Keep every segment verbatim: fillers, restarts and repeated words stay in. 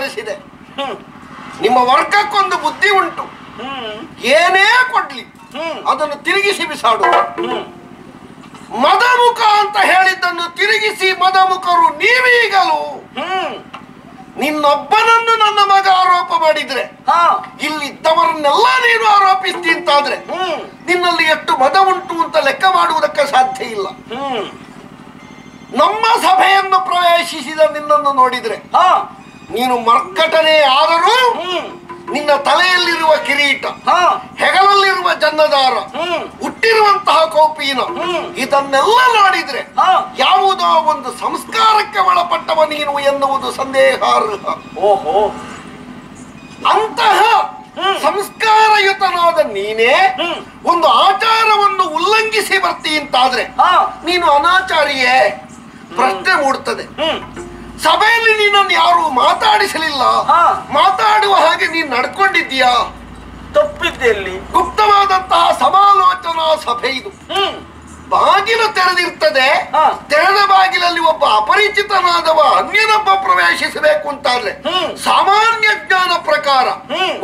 ಅನುಸರಿಸಿದೆ. ನಿಮ್ಮ ವರ್ಗಕ್ಕೊಂದು ಬುದ್ಧಿ ಉಂಟು, ಏನೇ ಕೊಡ್ಲಿ ಅದನ್ನು ತಿರುಗಿಸಿ ಬಿಸಾಡು. ಮದಮುಖ ಅಂತ ಹೇಳಿದ್ದನ್ನು ತಿರುಗಿಸಿ ಮದಮುಖರು ನೀವೀಗಲೂ. ನಿನ್ನೊಬ್ಬನನ್ನು ನನ್ನ ಮಗ ಆರೋಪ ಮಾಡಿದ್ರೆ, ಇಲ್ಲಿದ್ದವರನ್ನೆಲ್ಲ ನೀನು ಆರೋಪಿಸ್ತಿ ಅಂತಾದ್ರೆ ನಿನ್ನಲ್ಲಿ ಎಷ್ಟು ಮದ ಉಂಟು ಅಂತ ಲೆಕ್ಕ ಮಾಡುವುದಕ್ಕೆ ಸಾಧ್ಯ ಇಲ್ಲ. ನಮ್ಮ ಸಭೆಯನ್ನು ಪ್ರವೇಶಿಸಿದ ನಿನ್ನನ್ನು ನೋಡಿದ್ರೆ, ನೀನು ಮರ್ಕಟನೇ ಆದರೂ ನಿನ್ನ ತಲೆಯಲ್ಲಿರುವ ಕಿರೀಟ, ಹೆಗಲಲ್ಲಿರುವ ಜನ್ನದಾರ, ಹುಟ್ಟಿರುವಂತಹ ಕೌಪೀನ, ಇದನ್ನೆಲ್ಲ ನೋಡಿದ್ರೆ ಯಾವುದೋ ಒಂದು ಸಂಸ್ಕಾರಕ್ಕೆ ಒಳಪಟ್ಟವ ನೀನು ಎನ್ನುವುದು ಸಂದೇಹಾರ್ಹ. ಓಹೋ, ಅಂತಹ ಸಂಸ್ಕಾರಯುತನಾದ ನೀನೇ ಒಂದು ಆಚಾರವನ್ನು ಉಲ್ಲಂಘಿಸಿ ಬರ್ತಿ ಅಂತಾದ್ರೆ ನೀನು ಅನಾಚಾರಿಯೇ? ಪ್ರಶ್ನೆ ಮೂಡ್ತದೆ. ಸಭೆಯಲ್ಲಿ ನಿನ್ನನ್ನು ಯಾರು ಮಾತಾಡಿಸಲಿಲ್ಲ, ಮಾತಾಡುವ ಹಾಗೆ ನೀನು ನಡ್ಕೊಂಡಿದ್ದೀಯಾ? ತಪ್ಪಿದ್ದಲ್ಲಿ ಗುಪ್ತವಾದಂತಹ ಸಮಾಲೋಚನಾ ಸಭೆ ಇದು. ಬಾಗಿಲು ತೆರೆದಿರ್ತದೆ. ತೆರೆದ ಬಾಗಿಲಲ್ಲಿ ಒಬ್ಬ ಅಪರಿಚಿತನಾದವ ಅನ್ಯನೊಬ್ಬ ಪ್ರವೇಶಿಸಬೇಕು ಅಂತಾದ್ರೆ ಸಾಮಾನ್ಯ ಜ್ಞಾನ ಪ್ರಕಾರ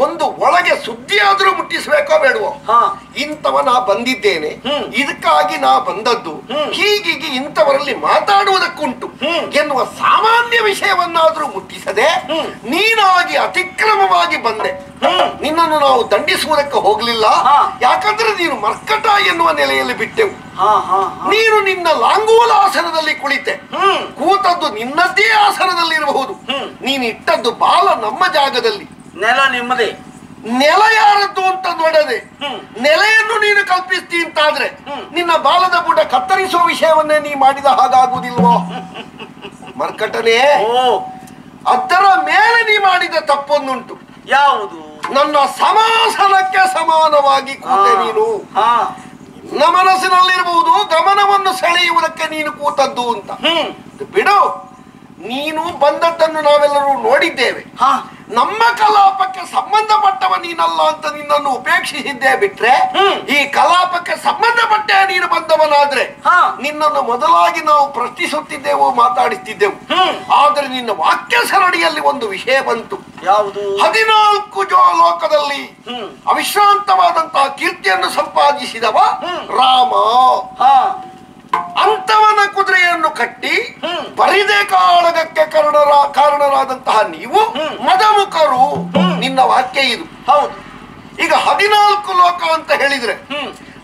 ಒಂದು ಒಳಗೆ ಸುದ್ದಿ ಆದ್ರೂ ಮುಟ್ಟಿಸಬೇಕೋ ಬೇಡವೋ? ಇಂಥವ ನಾ ಬಂದಿದ್ದೇನೆ, ಇದಕ್ಕಾಗಿ ನಾ ಬಂದದ್ದು, ಹೀಗೀಗಿ ಇಂಥವರಲ್ಲಿ ಮಾತಾಡುವುದಕ್ಕುಂಟು ಎನ್ನುವ ಸಾಮಾನ್ಯ ವಿಷಯವನ್ನಾದ್ರೂ ಮುಟ್ಟಿಸದೆ ನೀನಾಗಿ ಅತಿಕ್ರಮವಾಗಿ ಬಂದೆ. ನಿನ್ನನ್ನು ನಾವು ದಂಡಿಸುವುದಕ್ಕೆ ಹೋಗ್ಲಿಲ್ಲ, ಯಾಕಂದ್ರೆ ನೀನು ಮರ್ಕಟ ಎನ್ನುವ ನೆಲೆಯಲ್ಲಿ ಬಿಟ್ಟೆವು. ನೀನು ನಿನ್ನ ಲಾಂಗೂಲ ಆಸನದಲ್ಲಿ ಕುಳಿತೆ, ಕೂತದ್ದು ನಿನ್ನದೇ ಆಸನದಲ್ಲಿ ಇರಬಹುದು, ನೀನಿಟ್ಟದ್ದು ಬಾಲ ನಮ್ಮ ಜಾಗದಲ್ಲಿ, ನೆಲ ನಿಮ್ಮದೇ. ನೆಲ ಯಾರದ್ದು ಅಂತ ನೋಡದೆ ನೆಲೆಯನ್ನು ನೀನು ಕಲ್ಪಿಸ್ತಿ ಅಂತಾದ್ರೆ ನಿನ್ನ ಬಾಲದ ಬುಡ ಕತ್ತರಿಸುವ ವಿಷಯವನ್ನೇ ನೀ ಮಾಡಿದ ಹಾಗಾಗುವುದಿಲ್ವೋ? ಮರ್ಕಟನೇ, ಅದರ ಮೇಲೆ ನೀ ಮಾಡಿದ ತಪ್ಪೊಂದುಂಟು. ಯಾವುದು? ನನ್ನ ಸಮಾಸನಕ್ಕೆ ಸಮಾನವಾಗಿ ಕೂತೆ ನೀನು. ನ ಮನಸ್ಸಿನಲ್ಲಿರಬಹುದು ಗಮನವನ್ನು ಸೆಳೆಯುವುದಕ್ಕೆ ನೀನು ಕೂತದ್ದು ಅಂತ ಬಿಡು. ನೀನು ಬಂದದ್ದನ್ನು ನಾವೆಲ್ಲರೂ ನೋಡಿದ್ದೇವೆ. ನಮ್ಮ ಕಲಾಪಕ್ಕೆ ಸಂಬಂಧಪಟ್ಟವ ನೀನಲ್ಲ ಅಂತ ನಿನ್ನನ್ನು ಉಪೇಕ್ಷಿಸಿದ್ದೇ ಬಿಟ್ರೆ, ಈ ಕಲಾಪಕ್ಕೆ ಸಂಬಂಧಪಟ್ಟೆ ನೀನು ಬಂದವನಾದ್ರೆ ನಿನ್ನನ್ನು ಮೊದಲಾಗಿ ನಾವು ಪ್ರಶ್ನಿಸುತ್ತಿದ್ದೆವು, ಮಾತಾಡಿಸ್ತಿದ್ದೆವು. ಆದರೆ ನಿನ್ನ ವಾಕ್ಯ ಸರಣಿಯಲ್ಲಿ ಒಂದು ವಿಷಯ ಬಂತು. ಯಾವುದು? ಹದಿನಾಲ್ಕು ಜೋ ಲೋಕದಲ್ಲಿ ಅವಿಶ್ರಾಂತವಾದಂತಹ ಕೀರ್ತಿಯನ್ನು ಸಂಪಾದಿಸಿದವ ರಾಮ. ಅಂತವನ ಕುದುರೆಯನ್ನು ಕಟ್ಟಿ ಪರಿದೆ ಕಾಳಗಕ್ಕೆ ಕಾರಣರ ಕಾರಣರಾದಂತಹ ನೀವು ಮದಮುಖರು. ನಿನ್ನ ವಾಕ್ಯ ಇದು. ಹೌದು. ಈಗ ಹದಿನಾಲ್ಕು ಲೋಕ ಅಂತ ಹೇಳಿದ್ರೆ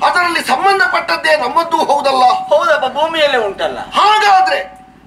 ಅದರಲ್ಲಿ ಸಂಬಂಧಪಟ್ಟದ್ದೇ ನಮ್ಮದ್ದು, ಹೌದಲ್ಲ? ಹೌದಪ್ಪ, ಭೂಮಿಯಲ್ಲೇ ಉಂಟಲ್ಲ. ಹಾಗಾದ್ರೆ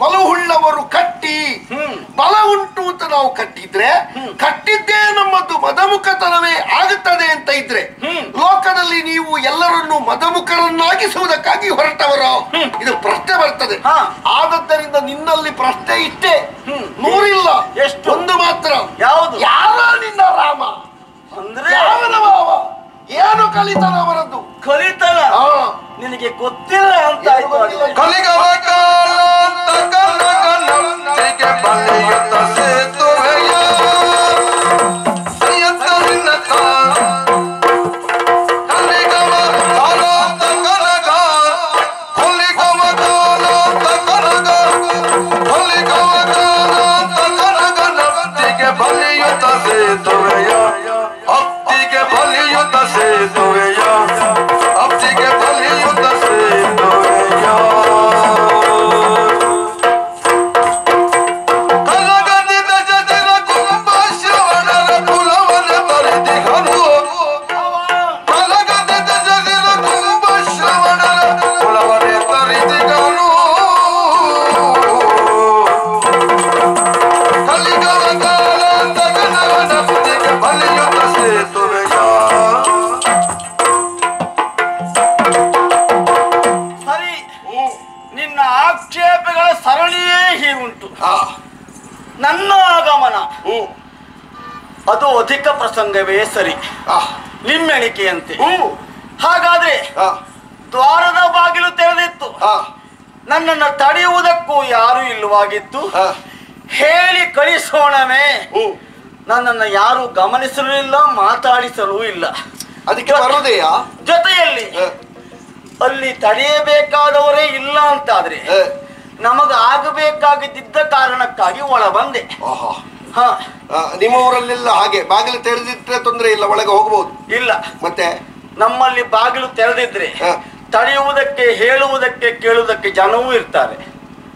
ಬಲವುಳ್ಳವರು ಕಟ್ಟಿ ಬಲ ಉಂಟು ಅಂತ ನಾವು ಕಟ್ಟಿದ್ರೆ, ಕಟ್ಟಿದ್ದೇ ನಮ್ಮದು ಮದಮುಖತನವೇ ಆಗುತ್ತದೆ ಅಂತ ಇದ್ರೆ, ಲೋಕದಲ್ಲಿ ನೀವು ಎಲ್ಲರನ್ನು ಮದಮುಖರನ್ನಾಗಿಸುವುದಕ್ಕಾಗಿ ಹೊರಟವರು. ಇದು ಪ್ರಶ್ನೆ ಬರ್ತದೆ. ಆದದ್ದರಿಂದ ನಿನ್ನಲ್ಲಿ ಪ್ರಶ್ನೆ ಇಷ್ಟೇ, ನೂರಿಲ್ಲ, ಎಷ್ಟೊಂದು ಮಾತ್ರ. ಯಾವುದು? ಯಾರ ನಿನ್ನ ರಾಮ ಅಂದ್ರೆ? ಯಾವನವ? ಏನು ಕಲಿತನ ಅವರದ್ದು? ಕಲಿತನ ನಿನಗೆ ಗೊತ್ತಿಲ್ಲ ಅಂತ ಅದು ಅಧಿಕ ಪ್ರಸಂಗವೇ ಸರಿ. ನಿಮ್ಮ ಹೇಳಿಕೆಯಂತೆ ಹಾಗಾದ್ರೆ ದ್ವಾರದ ಬಾಗಿಲು ತೆರೆದಿತ್ತು, ನನ್ನನ್ನು ತಡೆಯುವುದಕ್ಕೂ ಯಾರು ಇಲ್ಲವಾಗಿತ್ತು. ಹೇಳಿ ಕಳಿಸೋಣವೇ, ನನ್ನನ್ನು ಯಾರು ಗಮನಿಸಲೂ ಇಲ್ಲ, ಮಾತಾಡಿಸಲೂ ಇಲ್ಲ. ಅದಕ್ಕೆ ಬರುವುದೇಯ? ಜೊತೆಯಲ್ಲಿ ಅಲ್ಲಿ ತಡೆಯಬೇಕಾದವರೇ ಇಲ್ಲ ಅಂತಾದ್ರೆ ನಮಗ ಆಗಬೇಕಾಗಿದ್ದ ಕಾರಣಕ್ಕಾಗಿ ಒಳ ಬಂದೆ. ನಿಮ್ಮ ಊರಲ್ಲೆಲ್ಲ ಹಾಗೆ ಬಾಗಿಲು ತೆರೆದಿದ್ರೆ ತೊಂದರೆ ಇಲ್ಲ, ಒಳಗೆ ಹೋಗಬಹುದು. ಇಲ್ಲ, ಮತ್ತೆ ನಮ್ಮಲ್ಲಿ ಬಾಗಿಲು ತೆರೆದಿದ್ರೆ ತಡೆಯುವುದಕ್ಕೆ, ಹೇಳುವುದಕ್ಕೆ, ಕೇಳುವುದಕ್ಕೆ ಜನವೂ ಇರ್ತಾರೆ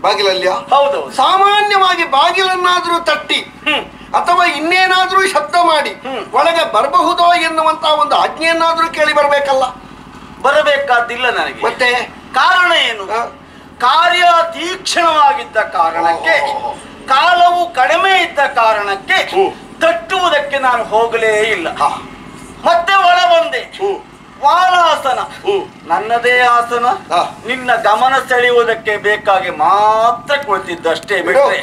ಬಾಗಿಲಲ್ಲಿ. ಹೌದು, ಸಾಮಾನ್ಯವಾಗಿ ಬಾಗಿಲನ್ನಾದ್ರೂ ತಟ್ಟಿ ಅಥವಾ ಇನ್ನೇನಾದ್ರೂ ಶಬ್ದ ಮಾಡಿ ಒಳಗೆ ಬರಬಹುದೋ ಎನ್ನುವಂತಹ ಒಂದು ಆಜ್ಞೆಯನ್ನಾದ್ರೂ ಕೇಳಿ ಬರಬೇಕಲ್ಲ. ಬರಬೇಕಾದಿಲ್ಲ ನನಗೆ. ಮತ್ತೆ ಕಾರಣ ಏನು? ಕಾರ್ಯ ತೀಕ್ಷ್ಣವಾಗಿದ್ದ ಕಾರಣಕ್ಕೆ, ಕಾಲವು ಕಡಿಮೆ ಇದ್ದ ಕಾರಣಕ್ಕೆ ತಟ್ಟುವುದಕ್ಕೆ ನಾನು ಹೋಗಲೇ ಇಲ್ಲ. ಮತ್ತೆ ಒಳ ಬಂದೆ. ವಾಲಾಸನ ನನ್ನದೇ ಆಸನ, ನಿನ್ನ ಗಮನ ಸೆಳೆಯುವುದಕ್ಕೆ ಬೇಕಾಗಿ ಮಾತ್ರ ಕುಳಿತಿದ್ದಷ್ಟೇ ಬಿಟ್ಟರೆ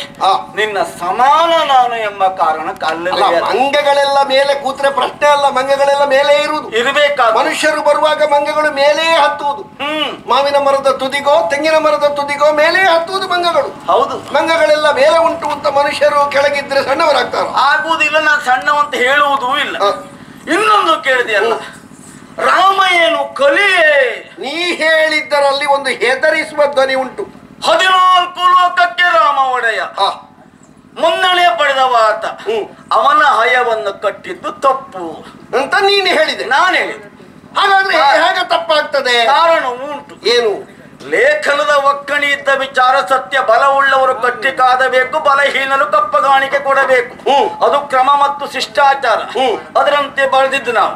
ನಿನ್ನ ಸಮಾನ ನಾನು ಎಂಬ ಕಾರಣಕ್ಕೆ ಅಲ್ಲ. ಮಂಗಗಳೆಲ್ಲ ಮೇಲೆ ಕೂತ್ರೆ ಪ್ರಶ್ನೆ ಅಲ್ಲ, ಮಂಗಗಳೆಲ್ಲ ಮೇಲೆ ಇರುವುದು ಇರಬೇಕಾದ. ಮನುಷ್ಯರು ಬರುವಾಗ ಮಂಗಗಳು ಮೇಲೆ ಹತ್ತುವುದು. ಮಾವಿನ ಮರದ ತುದಿಗೋ ತೆಂಗಿನ ಮರದ ತುದಿಗೋ ಮೇಲೆ ಹತ್ತುವುದು ಮಂಗಗಳು. ಹೌದು, ಮಂಗಗಳೆಲ್ಲ ಮೇಲೆ ಉಂಟು ಅಂತ ಮನುಷ್ಯರು ಕೆಳಗಿದ್ರೆ ಸಣ್ಣವರಾಗ್ತಾರೆ. ಆಗುವುದಿಲ್ಲ, ನಾನು ಸಣ್ಣವಂತ ಹೇಳುವುದೂ ಇಲ್ಲ. ಇನ್ನೊಂದು ಕೇಳಿದೆಯಲ್ಲ, ರಾಮ ಏನು ಕಲಿಯೇ? ನೀ ಹೇಳಿದ್ದರಲ್ಲಿ ಒಂದು ಹೆದರಿಸುವ ಧ್ವನಿ ಉಂಟು. ಹದಿನಾಲ್ಕು ಲೋಕಕ್ಕೆ ರಾಮ ಒಡೆಯ, ಮುನ್ನಡೆ ಪಡೆದವ ಆತ. ಅವನ ಹಯವನ್ನು ಕಟ್ಟಿದ್ದು ತಪ್ಪು ಅಂತ ನೀನು ಹೇಳಿದೆ. ನಾನು ಹೇಳಿದೆ. ಹಾಗಾದ್ರೆ ಹೇಗೆ ತಪ್ಪಾಗ್ತದೆ? ಕಾರಣ ಉಂಟು. ಏನು? ಲೇಖನದ ಒಕ್ಕಣಿ ಇದ್ದ ವಿಚಾರ ಸತ್ಯ. ಬಲವುಳ್ಳವರು ಗಟ್ಟಿ ಕಾದಬೇಕು, ಬಲಹೀನರು ಕಪ್ಪಗಾಣಿಕೆ ಕೊಡಬೇಕು. ಅದು ಕ್ರಮ ಮತ್ತು ಶಿಷ್ಟಾಚಾರ. ಅದರಂತೆ ಬರೆದಿದ್ದು ನಾವು.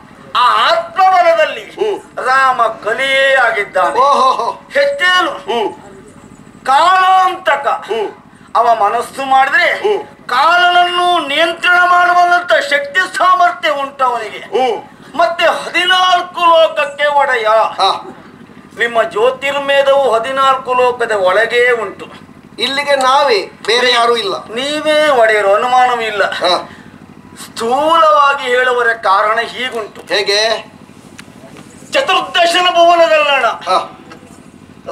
ಆತ್ಮಬಲದಲ್ಲಿ ರಾಮ ಕಲಿಯೇ ಆಗಿದ್ದಾನೆ. ಹೆಚ್ಚೇನು ಕಾಲಾಂತಕ. ಅವ ಮನಸ್ಸು ಮಾಡಿದ್ರೆ ಕಾಲನನ್ನು ನಿಯಂತ್ರಣ ಮಾಡುವಂತ ಶಕ್ತಿ ಸಾಮರ್ಥ್ಯ ಉಂಟು ಅವನಿಗೆ. ಮತ್ತೆ ಹದಿನಾಲ್ಕು ಲೋಕಕ್ಕೆ ಒಡೆಯ. ನಿಮ್ಮ ಜ್ಯೋತಿರ್ಮೇಧವು ಹದಿನಾಲ್ಕು ಲೋಕದ ಒಳಗೇ ಉಂಟು. ಇಲ್ಲಿಗೆ ನಾವೇ, ಬೇರೆ ಯಾರು ಇಲ್ಲ. ನೀವೇ ಒಡೆಯರು, ಅನುಮಾನವೂ ಇಲ್ಲ. ಸ್ಥೂಲವಾಗಿ ಹೇಳುವರ ಕಾರಣ ಹೀಗುಂಟು. ಹೇಗೆ? ಚತುರ್ದಶನ ಭುವನದಲ್ಲಣ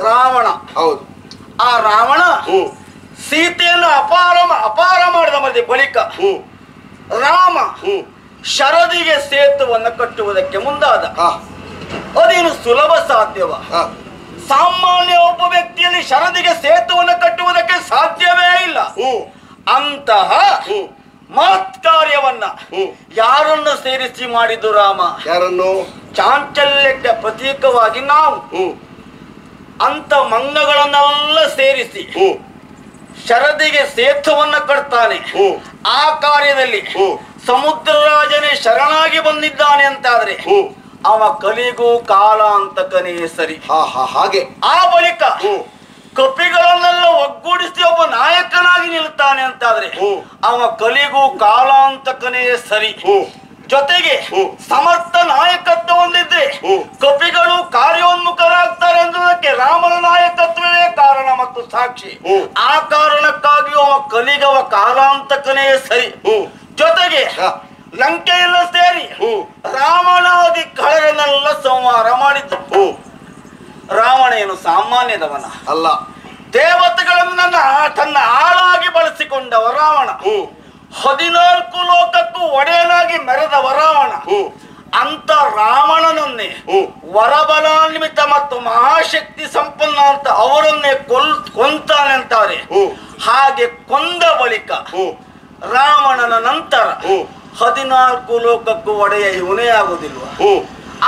ರಾವಣ. ಹೌದು, ಆ ರಾವಣ ಸೀತೆಯನ್ನು ಅಪಾರ ಅಪಾರ ಮಾಡಿದ ಮತ್ತೆ ಬಳಿಕ ರಾಮ ಶರದಿಗೆ ಸೇತುವನ್ನು ಕಟ್ಟುವುದಕ್ಕೆ ಮುಂದಾದ. ಅದೇನು ಸುಲಭ ಸಾಧ್ಯವ? ಸಾಮಾನ್ಯ ಒಬ್ಬ ವ್ಯಕ್ತಿಯಲ್ಲಿ ಶರದಿಗೆ ಸೇತುವನ್ನು ಕಟ್ಟುವುದಕ್ಕೆ ಸಾಧ್ಯವೇ ಇಲ್ಲ. ಅಂತಹ ಮಹತ್ ಕಾರ್ಯವನ್ನ ಯಾರನ್ನು ಸೇರಿಸಿ ಮಾಡಿದ್ದು ರಾಮ? ಯಾರನ್ನು? ಚಾಂಚಲ್ಯಕ್ಕೆ ಪ್ರತೀಕವಾಗಿ ನಾವು ಅಂತ ಮಂಗಗಳನ್ನೆಲ್ಲ ಸೇರಿಸಿ ಶರದಿಗೆ ಸೇತುವನ್ನ ಕಟ್ತಾನೆ. ಆ ಕಾರ್ಯದಲ್ಲಿ ಸಮುದ್ರ ರಾಜನೇ ಶರಣಾಗಿ ಬಂದಿದ್ದಾನೆ ಅಂತಾದ್ರೆ ಅವ ಕಲಿಗೂ ಕಾಲಾಂತಕನೇ ಸರಿ. ಹಾಗೆ ಆ ಬಳಿಕ ಕಪಿಗಳನ್ನೆಲ್ಲ ಒಗ್ಗೂಡಿಸಿ ಒಬ್ಬ ನಾಯಕನಾಗಿ ನಿಲ್ತಾನೆ ಅಂತಾದ್ರೆ ಅವ ಕಲಿಗೂ ಕಾಲಾಂತಕನೇ ಸರಿ. ಜೊತೆಗೆ ಸಮರ್ಥ ನಾಯಕತ್ವ ಹೊಂದಿದ್ರೆ ಕಪಿಗಳು ಕಾರ್ಯೋನ್ಮುಖರಾಗ್ತಾರೆ ಅನ್ನೋದಕ್ಕೆ ರಾಮನ ನಾಯಕತ್ವವೇ ಕಾರಣ ಮತ್ತು ಸಾಕ್ಷಿ. ಆ ಕಾರಣಕ್ಕಾಗಿ ಅವ ಕಲಿಗವ ಕಾಲಾಂತಕನೇ ಸರಿ. ಜೊತೆಗೆ ಲಂಕೆಯೆಲ್ಲ ಸೇರಿ ರಾವಣಾದಿ ಕಳರನ್ನೆಲ್ಲ ಸಂಹಾರ ಮಾಡಿದ್ದು. ರಾವಣ ಏನು ಸಾಮಾನ್ಯದವನ ಅಲ್ಲ, ದೇವತೆಗಳನ್ನ ತನ್ನ ಆಳಾಗಿ ಬಳಸಿಕೊಂಡವ ರಾವಣ. ಹದಿನಾಲ್ಕು ಲೋಕಕ್ಕೂ ಒಡೆಯನಾಗಿ ಮೆರೆದವ ರಾವಣ. ಅಂತ ರಾವಣನನ್ನೇ ವರಬಲಾನ್ವಿತ ಮತ್ತು ಮಹಾಶಕ್ತಿ ಸಂಪನ್ನ ಅಂತ ಅವರನ್ನೇ ಕೊಲ್ ಕೊಂತಾನೆ ಅಂತಾರೆ. ಹಾಗೆ ಕೊಂದ ಬಳಿಕ ರಾವಣನ ನಂತರ ಹದಿನಾಲ್ಕು ಲೋಕಕ್ಕೂ ಒಡೆಯ ಇವನೇ ಆಗುವುದಿಲ್ವ?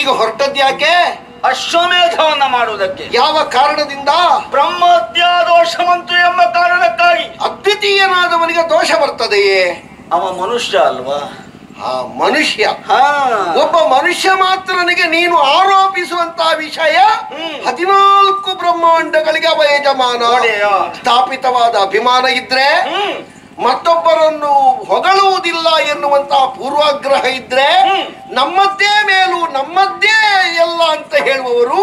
ಈಗ ಹೊರಟದ್ಯಾಕೆ? ಅಶ್ವಮೇಧವನ್ನ ಮಾಡುವುದಕ್ಕೆ. ಯಾವ ಕಾರಣದಿಂದ? ಬ್ರಹ್ಮಹತ್ಯ ದೋಷವಂತು ಎಂಬ ಕಾರಣಕ್ಕಾಗಿ. ಅದ್ವಿತೀಯನಾದವನಿಗೆ ದೋಷ ಬರ್ತದೆಯೇ? ಅವ ಮನುಷ್ಯ ಅಲ್ವಾ? ಆ ಮನುಷ್ಯ, ಒಬ್ಬ ಮನುಷ್ಯ ಮಾತ್ರನಿಗೆ ನೀನು ಆರೋಪಿಸುವಂತಹ ವಿಷಯ ಹದಿನಾಲ್ಕು ಬ್ರಹ್ಮಾಂಡಗಳಿಗೆ ಅವ ಯಜಮಾನ. ಸ್ಥಾಪಿತವಾದ ಅಭಿಮಾನ ಇದ್ರೆ, ಮತ್ತೊಬ್ಬರನ್ನು ಹೊಗಳುವುದಿಲ್ಲ ಎನ್ನುವಂತಹ ಪೂರ್ವಾಗ್ರಹ ಇದ್ರೆ, ನಮ್ಮದ್ದೇ ಮೇಲೂ ನಮ್ಮದ್ದೇ ಎಲ್ಲ ಅಂತ ಹೇಳುವವರು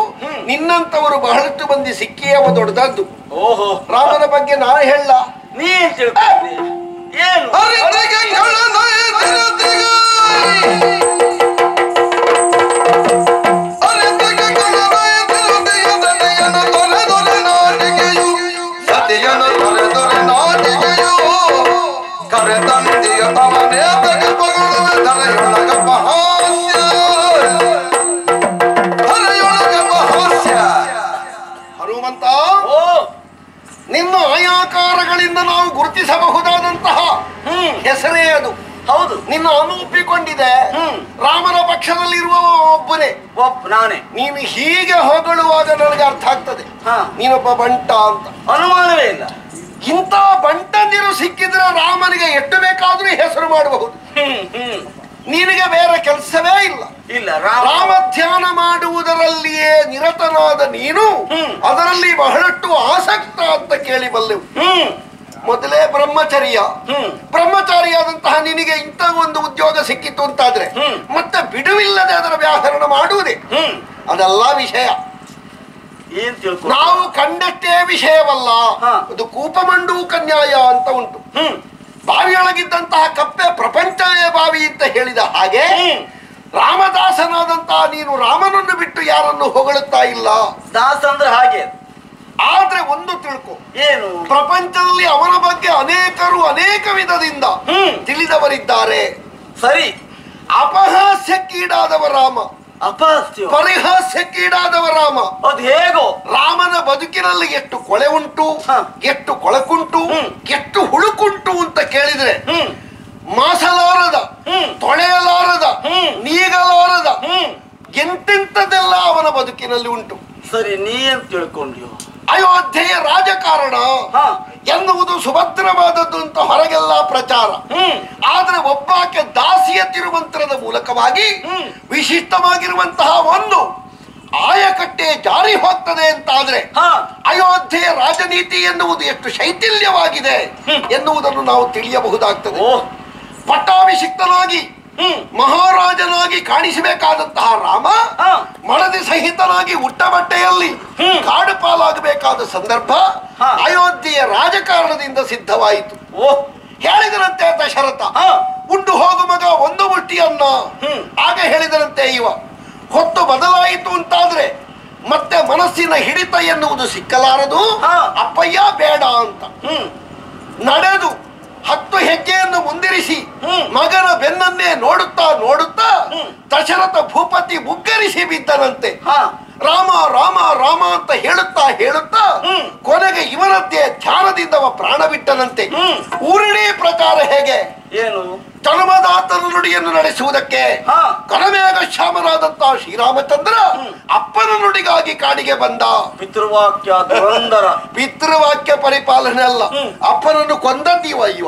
ನಿನ್ನಂತವರು ಬಹಳಷ್ಟು ಮಂದಿ ಸಿಕ್ಕಿ ಅವ ದೊಡ್ಡದ್ದು. ಓಹೋ, ರಾಮನ ಬಗ್ಗೆ ನಾನು ಹೇಳ, ನೀ ತಿಳ್ಕೊಳ್ಳಿ. ಏನು ಹನುಮಂತ, ನಿಮ್ಮ ಆಯಾಕಾರಗಳಿಂದ ನಾವು ಗುರುತಿಸಬಹುದಾದಂತಹ ಹೆಸರೇ ಅದು. ಹೌದು, ನಿನ್ನ ಅನುಪಿಕೊಂಡಿದೆ. ರಾಮನ ಪಕ್ಷದಲ್ಲಿರುವ ಒಬ್ಬನೇ ನಾನೇ. ನೀನು ಹೀಗೆ ಹೊಗಳುವಾಗ ನನಗೆ ಅರ್ಥ ಆಗ್ತದೆ, ನೀನೊಬ್ಬ ಬಂಟ ಅಂತ. ಅನುಮಾನವೇ ಇಲ್ಲ. ಇಂಥ ಬಂಟಂದಿರು ಸಿಕ್ಕಿದ್ರೆ ರಾಮನಿಗೆ ಎಷ್ಟು ಬೇಕಾದ್ರೂ ಹೆಸರು ಮಾಡಬಹುದು. ನಿನಗೆ ಬೇರೆ ಕೆಲಸವೇ ಇಲ್ಲ. ಇಲ್ಲ, ರಾಮ ಧ್ಯಾನ ಮಾಡುವುದರಲ್ಲಿಯೇ ನಿರತನಾದ ನೀನು ಅದರಲ್ಲಿ ಬಹಳಷ್ಟು ಆಸಕ್ತ ಅಂತ ಕೇಳಿ ಬಲ್ಲೆವು. ಮೊದಲೇ ಬ್ರಹ್ಮಚರ್ಯ, ಬ್ರಹ್ಮಚಾರಿಯಾದಂತಹ ನಿನಗೆ ಇಂಥ ಒಂದು ಉದ್ಯೋಗ ಸಿಕ್ಕಿತ್ತು ಅಂತಾದ್ರೆ ಮತ್ತೆ ಬಿಡುವಿಲ್ಲದೆ ಅದರ ವ್ಯಾಕರಣ ಮಾಡುವುದೇ. ಅದೆಲ್ಲ ವಿಷಯ ನಾವು ಕಂಡಷ್ಟೇ ವಿಷಯವಲ್ಲ. ಅದು ಕೂಪಮಂಡೂಕ ನ್ಯಾಯ ಅಂತ ಉಂಟು. ಬಾವಿಯೊಳಗಿದ್ದಂತಹ ಕಪ್ಪೆ ಪ್ರಪಂಚವೇ ಬಾವಿ ಅಂತ ಹೇಳಿದ ಹಾಗೆ ರಾಮದಾಸನಾದಂತಹ ನೀನು ರಾಮನನ್ನು ಬಿಟ್ಟು ಯಾರನ್ನು ಹೊಗಳುತ್ತಾ ಇಲ್ಲ. ದಾಸ ಅಂದ್ರೆ ಹಾಗೆ. ಆದ್ರೆ ಒಂದು ತಿಳ್ಕೊ, ಏನು ಪ್ರಪಂಚದಲ್ಲಿ ಅವನ ಬಗ್ಗೆ ಅನೇಕರು ಅನೇಕ ವಿಧದಿಂದ ತಿಳಿದವರಿದ್ದಾರೆ. ಸರಿ, ಅಪಹಾಸ್ಯಕ್ಕೀಡಾದವ ರಾಮ, ಅಪಹಾಸ್ಯ ಪರಿಹಾಸ್ಯಕ್ಕೀಡಾದವ ರಾಮ. ಅದು ಹೇಗೋ? ರಾಮನ ಬದುಕಿನಲ್ಲಿ ಎಷ್ಟು ಕೊಳೆ ಉಂಟು, ಎಷ್ಟು ಕೊಳಕುಂಟು, ಎಷ್ಟು ಹುಳುಕುಂಟು ಅಂತ ಕೇಳಿದ್ರೆ ಮಾಸಲಾರದ, ತೊಳೆಯಲಾರದ, ನೀಗಲಾರದ ಎಂತೆಂಥದೆಲ್ಲ ಅವನ ಬದುಕಿನಲ್ಲಿ ಉಂಟು. ಸರಿ, ನೀ ಏನ್ ತಿಳ್ಕೊಂಡ್ಯೋ? ಅಯೋಧ್ಯೆಯ ರಾಜಕಾರಣ ಎನ್ನುವುದು ಸುಭದ್ರವಾದದ್ದು ಅಂತ ಹೊರಗೆಲ್ಲ ಪ್ರಚಾರ. ಆದ್ರೆ ಒಬ್ಬಾಕೆ ದಾಸಿಯ ತಿರುಮಂತ್ರದ ಮೂಲಕವಾಗಿ ವಿಶಿಷ್ಟವಾಗಿರುವಂತಹ ಒಂದು ಆಯಕಟ್ಟೆ ಜಾರಿ ಹೋಗ್ತದೆ ಅಂತಾದ್ರೆ ಅಯೋಧ್ಯೆಯ ರಾಜನೀತಿ ಎನ್ನುವುದು ಎಷ್ಟು ಶೈಥಿಲ್ಯವಾಗಿದೆ ಎನ್ನುವುದನ್ನು ನಾವು ತಿಳಿಯಬಹುದಾಗ್ತದೆ. ಪಟ್ಟಾಭಿಷಿಕ್ತನಾಗಿ ಮಹಾರಾಜನಾಗಿ ಕಾಣಿಸಬೇಕಾದಂತಹ ರಾಮ ಮಡದಿ ಸಹಿತನಾಗಿ ಉಟ್ಟ ಬಟ್ಟೆಯಲ್ಲಿ ಕಾಡು ಪಾಲಾಗಬೇಕಾದ ಸಂದರ್ಭ ಅಯೋಧ್ಯೆಯ ರಾಜಕಾರಣದಿಂದ ಸಿದ್ಧವಾಯಿತು. ಓಹ್, ಹೇಳಿದರಂತೆ ದಶರಥ, ಉಂಡು ಹೋಗು ಮಗ ಒಂದು ಮುಟ್ಟಿಯನ್ನ. ಆಗ ಹೇಳಿದರಂತೆ ಇವ. ಹೊತ್ತು ಬದಲಾಯಿತು ಅಂತಾದ್ರೆ ಮತ್ತೆ ಮನಸ್ಸಿನ ಹಿಡಿತ ಎನ್ನುವುದು ಸಿಕ್ಕಲಾರದು. ಅಪ್ಪಯ್ಯ ಬೇಡ ಅಂತ ನಡೆದು ಹತ್ತು ಹೆಜ್ಜೆಯನ್ನು ಮುಂದಿರಿಸಿ ಮಗನ ಬೆನ್ನನ್ನೇ ನೋಡುತ್ತಾ ನೋಡುತ್ತಾ ದಶರಥ ಭೂಪತಿ ಮುಗ್ಗರಿಸಿ ಬಿದ್ದನಂತೆ. ರಾಮ ರಾಮ ರಾಮ ಅಂತ ಹೇಳುತ್ತಾ ಹೇಳುತ್ತಾ ಕೊನೆಗೆ ಇವನದ್ದೇ ಧ್ಯಾನದಿಂದ ಅವ ಪ್ರಾಣ ಬಿಟ್ಟನಂತೆ. ಊರಿಡೀ ಪ್ರಕಾರ ಹೇಗೆ ಏನು ಜನ್ಮದಾತನ ನುಡಿಯನ್ನು ನಡೆಸುವುದಕ್ಕೆ ಕರಮೇಘ ಶ್ಯಾಮನಾದಂತಹ ಶ್ರೀರಾಮಚಂದ್ರ ಅಪ್ಪನ ನುಡಿಗಾಗಿ ಕಾಡಿಗೆ ಬಂದ. ಪಿತೃವಾಕ್ಯ ದುರಂಧರ, ಪಿತೃವಾಕ್ಯ ಪರಿಪಾಲನೆ ಅಲ್ಲ. ಅಪ್ಪನನ್ನು ಕೊಂದೀವ ಇವ.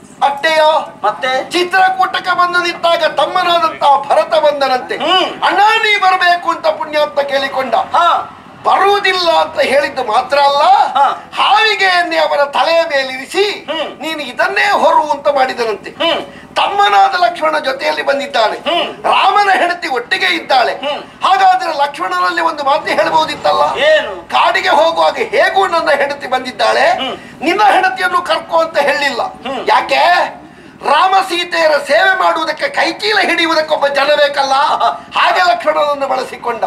ಅಟ್ಟೆಯೋ. ಮತ್ತೆ ಚಿತ್ರಕೂಟಕ್ಕೆ ಬಂದು ನಿಂತಾಗ ತಮ್ಮನಾದಂತಹ ಭರತ ಬಂದನಂತೆ. ಅಣ್ಣ ನೀ ಬರಬೇಕು ಅಂತ ಪುಣ್ಯಾತ್ಮ ಕೇಳಿಕೊಂಡ. ಬರುವುದಿಲ್ಲ ಅಂತ ಹೇಳಿದ್ದು ಮಾತ್ರ ಅಲ್ಲ, ಹಾವಿಗೆಯನ್ನೇ ಅವನ ತಲೆಯ ಮೇಲಿರಿಸಿ ನೀನು ಇದನ್ನೇ ಹೊರು ಅಂತ ಮಾಡಿದನಂತೆ. ತಮ್ಮನಾದ ಲಕ್ಷ್ಮಣ ಜೊತೆಯಲ್ಲಿ ಬಂದಿದ್ದಾನೆ, ರಾಮನ ಹೆಂಡತಿ ಒಟ್ಟಿಗೆ ಇದ್ದಾಳೆ. ಹಾಗಾದ್ರೆ ಲಕ್ಷ್ಮಣನಲ್ಲಿ ಒಂದು ಮಾತು ಹೇಳಬಹುದಿತ್ತಲ್ಲ, ಕಾಡಿಗೆ ಹೋಗುವಾಗ ಹೇಗೂ ನನ್ನ ಹೆಂಡತಿ ಬಂದಿದ್ದಾಳೆ, ನಿನ್ನ ಹೆಂಡತಿಯನ್ನು ಕರ್ಕೋ ಅಂತ ಹೇಳಿಲ್ಲ. ಯಾಕೆ? ರಾಮ ಸೀತೆಯರ ಸೇವೆ ಮಾಡುವುದಕ್ಕೆ ಕೈಚೀಲ ಹಿಡಿಯುವುದಕ್ಕೊಬ್ಬ ಜನ ಬೇಕಲ್ಲ, ಹಾಗೆ ಲಕ್ಷ್ಮಣನನ್ನು ಬಳಸಿಕೊಂಡ.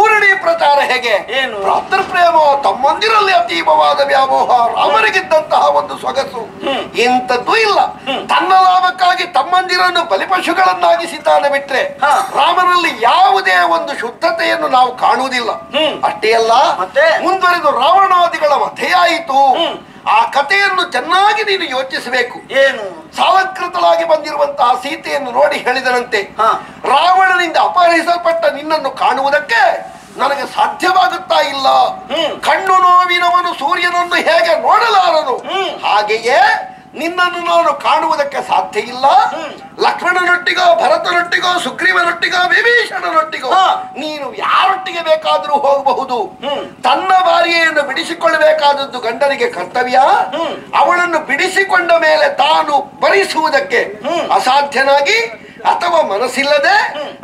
ಊರಡಿ ಪ್ರಚಾರ ಹೇಗೆ? ಭ್ರಾತೃ ಪ್ರೇಮ, ತಮ್ಮಂದಿರಲ್ಲಿ ಅತೀವವಾದ ವ್ಯಾಮೋಹ, ರಾಮನಿಗಿದ್ದಂತಹ ಒಂದು ಸೊಗಸು ಎಂತದ್ದು ಇಲ್ಲ. ತನ್ನ ಲಾಭಕ್ಕಾಗಿ ತಮ್ಮಂದಿರನ್ನು ಬಲಿಪಶುಗಳನ್ನಾಗಿಸಿದ್ದಾನೆ ಬಿಟ್ರೆ ರಾಮನಲ್ಲಿ ಯಾವುದೇ ಒಂದು ಶುದ್ಧತೆಯನ್ನು ನಾವು ಕಾಣುವುದಿಲ್ಲ. ಅಷ್ಟೇ ಅಲ್ಲ, ಮುಂದುವರೆದು ರಾವಣಾದಿಗಳ ವಧೆಯಾಯಿತು. ಆ ಕಥೆಯನ್ನು ಚೆನ್ನಾಗಿ ನೀನು ಯೋಚಿಸಬೇಕು. ಏನು? ಸಾಲಂಕೃತಳಾಗಿ ಬಂದಿರುವಂತಹ ಸೀತೆಯನ್ನು ನೋಡಿ ಹೇಳಿದರಂತೆ, ರಾವಣನಿಂದ ಅಪಹರಿಸಲ್ಪಟ್ಟ ನಿನ್ನನ್ನು ಕಾಣುವುದಕ್ಕೆ ನನಗೆ ಸಾಧ್ಯವಾಗುತ್ತಾ ಇಲ್ಲ. ಕಣ್ಣು ನೋವಿನವನು ಸೂರ್ಯನನ್ನು ಹೇಗೆ ನೋಡಲಾರನು, ಹಾಗೆಯೇ ನಿನ್ನನ್ನು ನಾನು ಕಾಣುವುದಕ್ಕೆ ಸಾಧ್ಯ ಇಲ್ಲ. ಲಕ್ಷ್ಮಣನೊಟ್ಟಿಗೋ, ಭರತನೊಟ್ಟಿಗೋ, ಸುಗ್ರೀವನೊಟ್ಟಿಗೋ, ವಿಭೀಷಣನೊಟ್ಟಿಗೋ ನೀನು ಯಾರೊಟ್ಟಿಗೆ ಬೇಕಾದರೂ ಹೋಗಬಹುದು. ತನ್ನ ಭಾರ್ಯೆಯನ್ನು ಬಿಡಿಸಿಕೊಳ್ಳಬೇಕಾದದ್ದು ಗಂಡನಿಗೆ ಕರ್ತವ್ಯ. ಅವಳನ್ನು ಬಿಡಿಸಿಕೊಂಡ ಮೇಲೆ ತಾನು ಭರಿಸುವುದಕ್ಕೆ ಅಸಾಧ್ಯನಾಗಿ ಅಥವಾ ಮನಸ್ಸಿಲ್ಲದೆ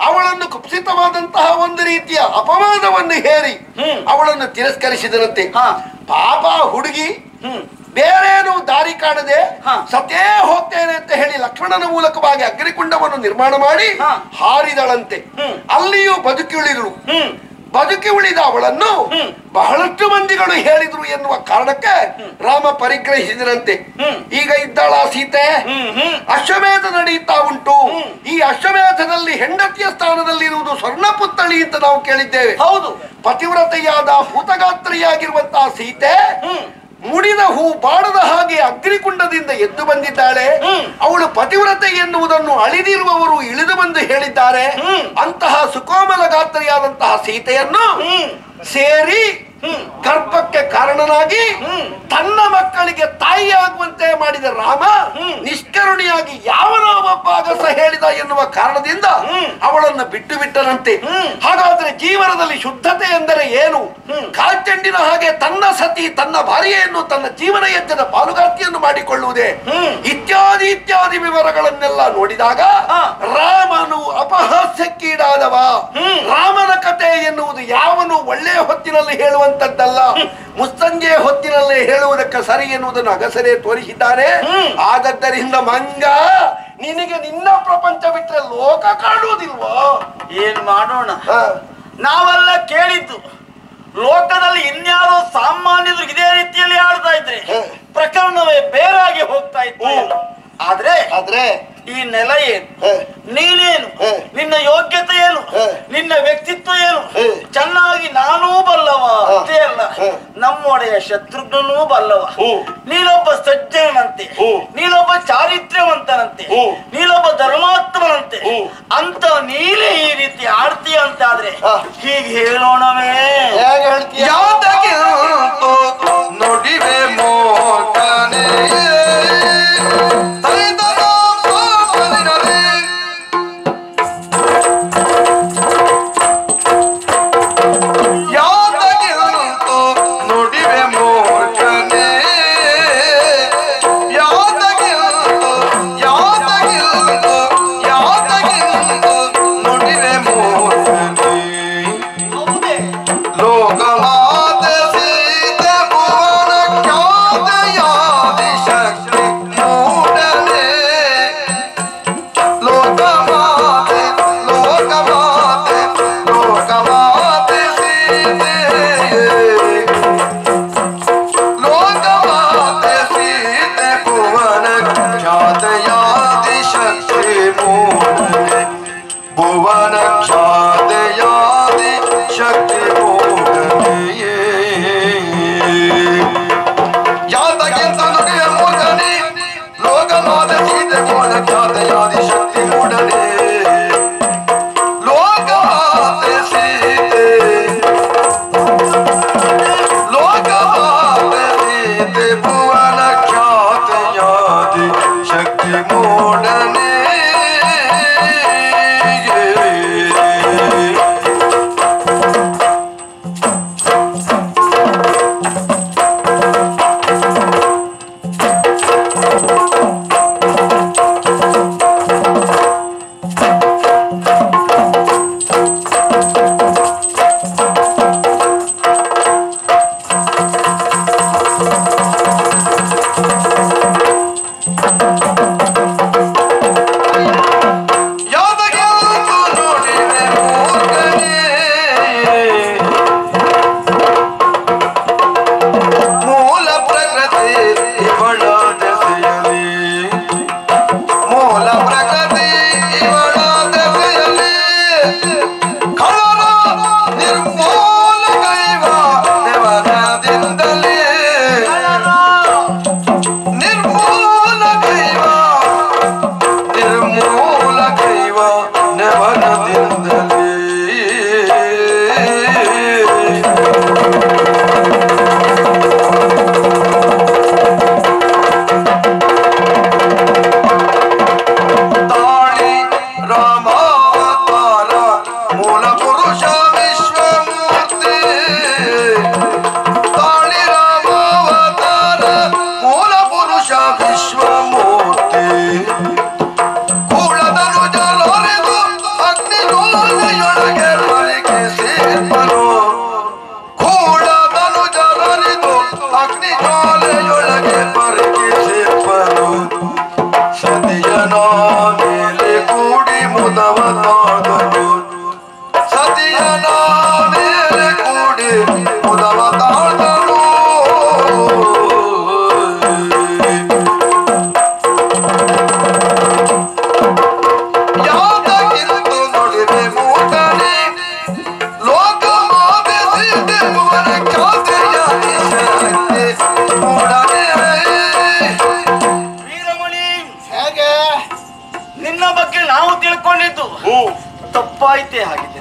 ಅವಳನ್ನು ಕುಪ್ಸಿತವಾದಂತಹ ಒಂದು ರೀತಿಯ ಅಪವಾದವನ್ನು ಹೇರಿ ಅವಳನ್ನು ತಿರಸ್ಕರಿಸಿದರಂತೆ. ಪಾಪ ಹುಡುಗಿ ಬೇರೇನು ದಾರಿ ಕಾಣದೆ ಸತೇ ಹೋಗ್ತೇನೆ ಅಂತ ಹೇಳಿ ಲಕ್ಷ್ಮಣನ ಮೂಲಕವಾಗಿ ಅಗ್ನಿಕುಂಡವನ್ನು ನಿರ್ಮಾಣ ಮಾಡಿ ಹಾರಿದಳಂತೆ. ಅಲ್ಲಿಯೂ ಬದುಕುಳಿದಳು. ಬದುಕಿ ಉಳಿದ ಅವಳನ್ನು ಬಹಳಷ್ಟು ಮಂದಿಗಳು ಹೇಳಿದ್ರು ಎನ್ನುವ ಕಾರಣಕ್ಕೆ ರಾಮ ಪರಿಗ್ರಹಿಸಿದರಂತೆ. ಈಗ ಇದ್ದಾಳ ಸೀತೆ, ಅಶ್ವಮೇಧ ನಡೆಯುತ್ತಾ ಉಂಟು. ಈ ಅಶ್ವಮೇಧದಲ್ಲಿ ಹೆಂಡತಿಯ ಸ್ಥಾನದಲ್ಲಿರುವುದು ಸ್ವರ್ಣ ಪುತ್ಥಳಿ ಅಂತ ನಾವು ಕೇಳಿದ್ದೇವೆ. ಹೌದು, ಪತಿವ್ರತೆಯಾದ ಭೂತಗಾತ್ರಿಯಾಗಿರುವಂತಹ ಸೀತೆ ಮುಡಿದ ಹೂ ಬಾಡದ ಹಾಗೆ ಅಗ್ನಿಕುಂಡದಿಂದ ಎದ್ದು ಬಂದಿದ್ದಾಳೆ. ಅವಳು ಪತಿವ್ರತೆ ಎನ್ನುವುದನ್ನು ಅಳಿದಿರುವವರು ಇಳಿದು ಬಂದು ಹೇಳಿದ್ದಾರೆ. ಅಂತಹ ಸುಕೋಮಲ ಗಾತ್ರಿಯಾದಂತಹ ಸೀತೆಯನ್ನು ಸೇರಿ ಗರ್ಭಕ್ಕೆ ಕಾರಣನಾಗಿ ತನ್ನ ಮಕ್ಕಳಿಗೆ ತಾಯಿಯಾಗುವಂತೆ ಮಾಡಿದ ರಾಮ ನಿಷ್ಕರುಣಿಯಾಗಿ ಯಾವನೋ ಒಬ್ಬ ಆಗಸ ಹೇಳಿದ ಎನ್ನುವ ಕಾರಣದಿಂದ ಅವಳನ್ನು ಬಿಟ್ಟು ಬಿಟ್ಟನಂತೆ. ಹಾಗಾದ್ರೆ ಜೀವನದಲ್ಲಿ ಶುದ್ಧತೆ ಎಂದರೆ ಏನು? ಕಾಲ್ಚೆಂಡಿನ ಹಾಗೆ ತನ್ನ ಸತಿ, ತನ್ನ ಭಾರ್ಯೆಯನ್ನು ತನ್ನ ಜೀವನ ಯಜ್ಞದ ಪಾಲುಗಾರ್ತಿಯನ್ನು ಮಾಡಿಕೊಳ್ಳುವುದೇ? ಇತ್ಯಾದಿ ಇತ್ಯಾದಿ ವಿವರಗಳನ್ನೆಲ್ಲ ನೋಡಿದಾಗ ರಾಮನು ಅಪಹಾಸ್ಯಕ್ಕೀಡಾದವ. ರಾಮನ ಕತೆ ಎನ್ನುವುದು ಯಾವನು ಒಳ್ಳೆಯ ಹೊತ್ತಿನಲ್ಲಿ ಹೇಳುವಂತ ಲ್ಲ ಮುಸ್ಸಂಜೆ ಹೊತ್ತಿನಲ್ಲೇ ಹೇಳುವುದಕ್ಕೆ ಸರಿ ಎನ್ನುವುದನ್ನು ಅಗಸರೇ ತೋರಿಸಿದ್ದಾರೆ. ಆದ್ದರಿಂದ ಮಂಗ, ನಿನಗೆ ನಿನ್ನ ಪ್ರಪಂಚ ಬಿಟ್ಟರೆ ಲೋಕ ಕಾಣುವುದಿಲ್ವೋ? ಏನ್ ಮಾಡೋಣ, ನಾವೆಲ್ಲ ಕೇಳಿದ್ದು ಲೋಕದಲ್ಲಿ ಇನ್ಯಾರೋ ಸಾಮಾನ್ಯರು ಇದೇ ರೀತಿಯಲ್ಲಿ ಆಡ್ತಾ ಇದ್ರೆ ಪ್ರಕರಣವೇ ಬೇರಾಗಿ ಹೋಗ್ತಾ ಇತ್ತು. ಆದ್ರೆ ಆದ್ರೆ ಈ ನೆಲ ಏನು, ನೀನೇನು, ನಿನ್ನ ಯೋಗ್ಯತೆ ಏನು, ನಿನ್ನ ವ್ಯಕ್ತಿತ್ವ ಏನು, ಚೆನ್ನಾಗಿ ನಾನೂ ಬಲ್ಲವ ಅಷ್ಟೇ ಅಲ್ಲ, ನಮ್ಮೊಡೆಯ ಶತ್ರುಘ್ನೂ ಬಲ್ಲವ. ನೀನೊಬ್ಬ ಸಜ್ಜನಂತೆ, ನೀನೊಬ್ಬ ಚಾರಿತ್ರ್ಯವಂತನಂತೆ, ನೀನೊಬ್ಬ ಧರ್ಮಾತ್ಮನಂತೆ, ಅಂತ ನೀನೇ ಈ ರೀತಿ ಆಡ್ತೀಯ ಅಂತ ಆದ್ರೆ ಹೀಗೆ ಹೇಳೋಣವೇ? ಯಾಕೆ ನೋಡಿವೆ ಮೋಟನೆ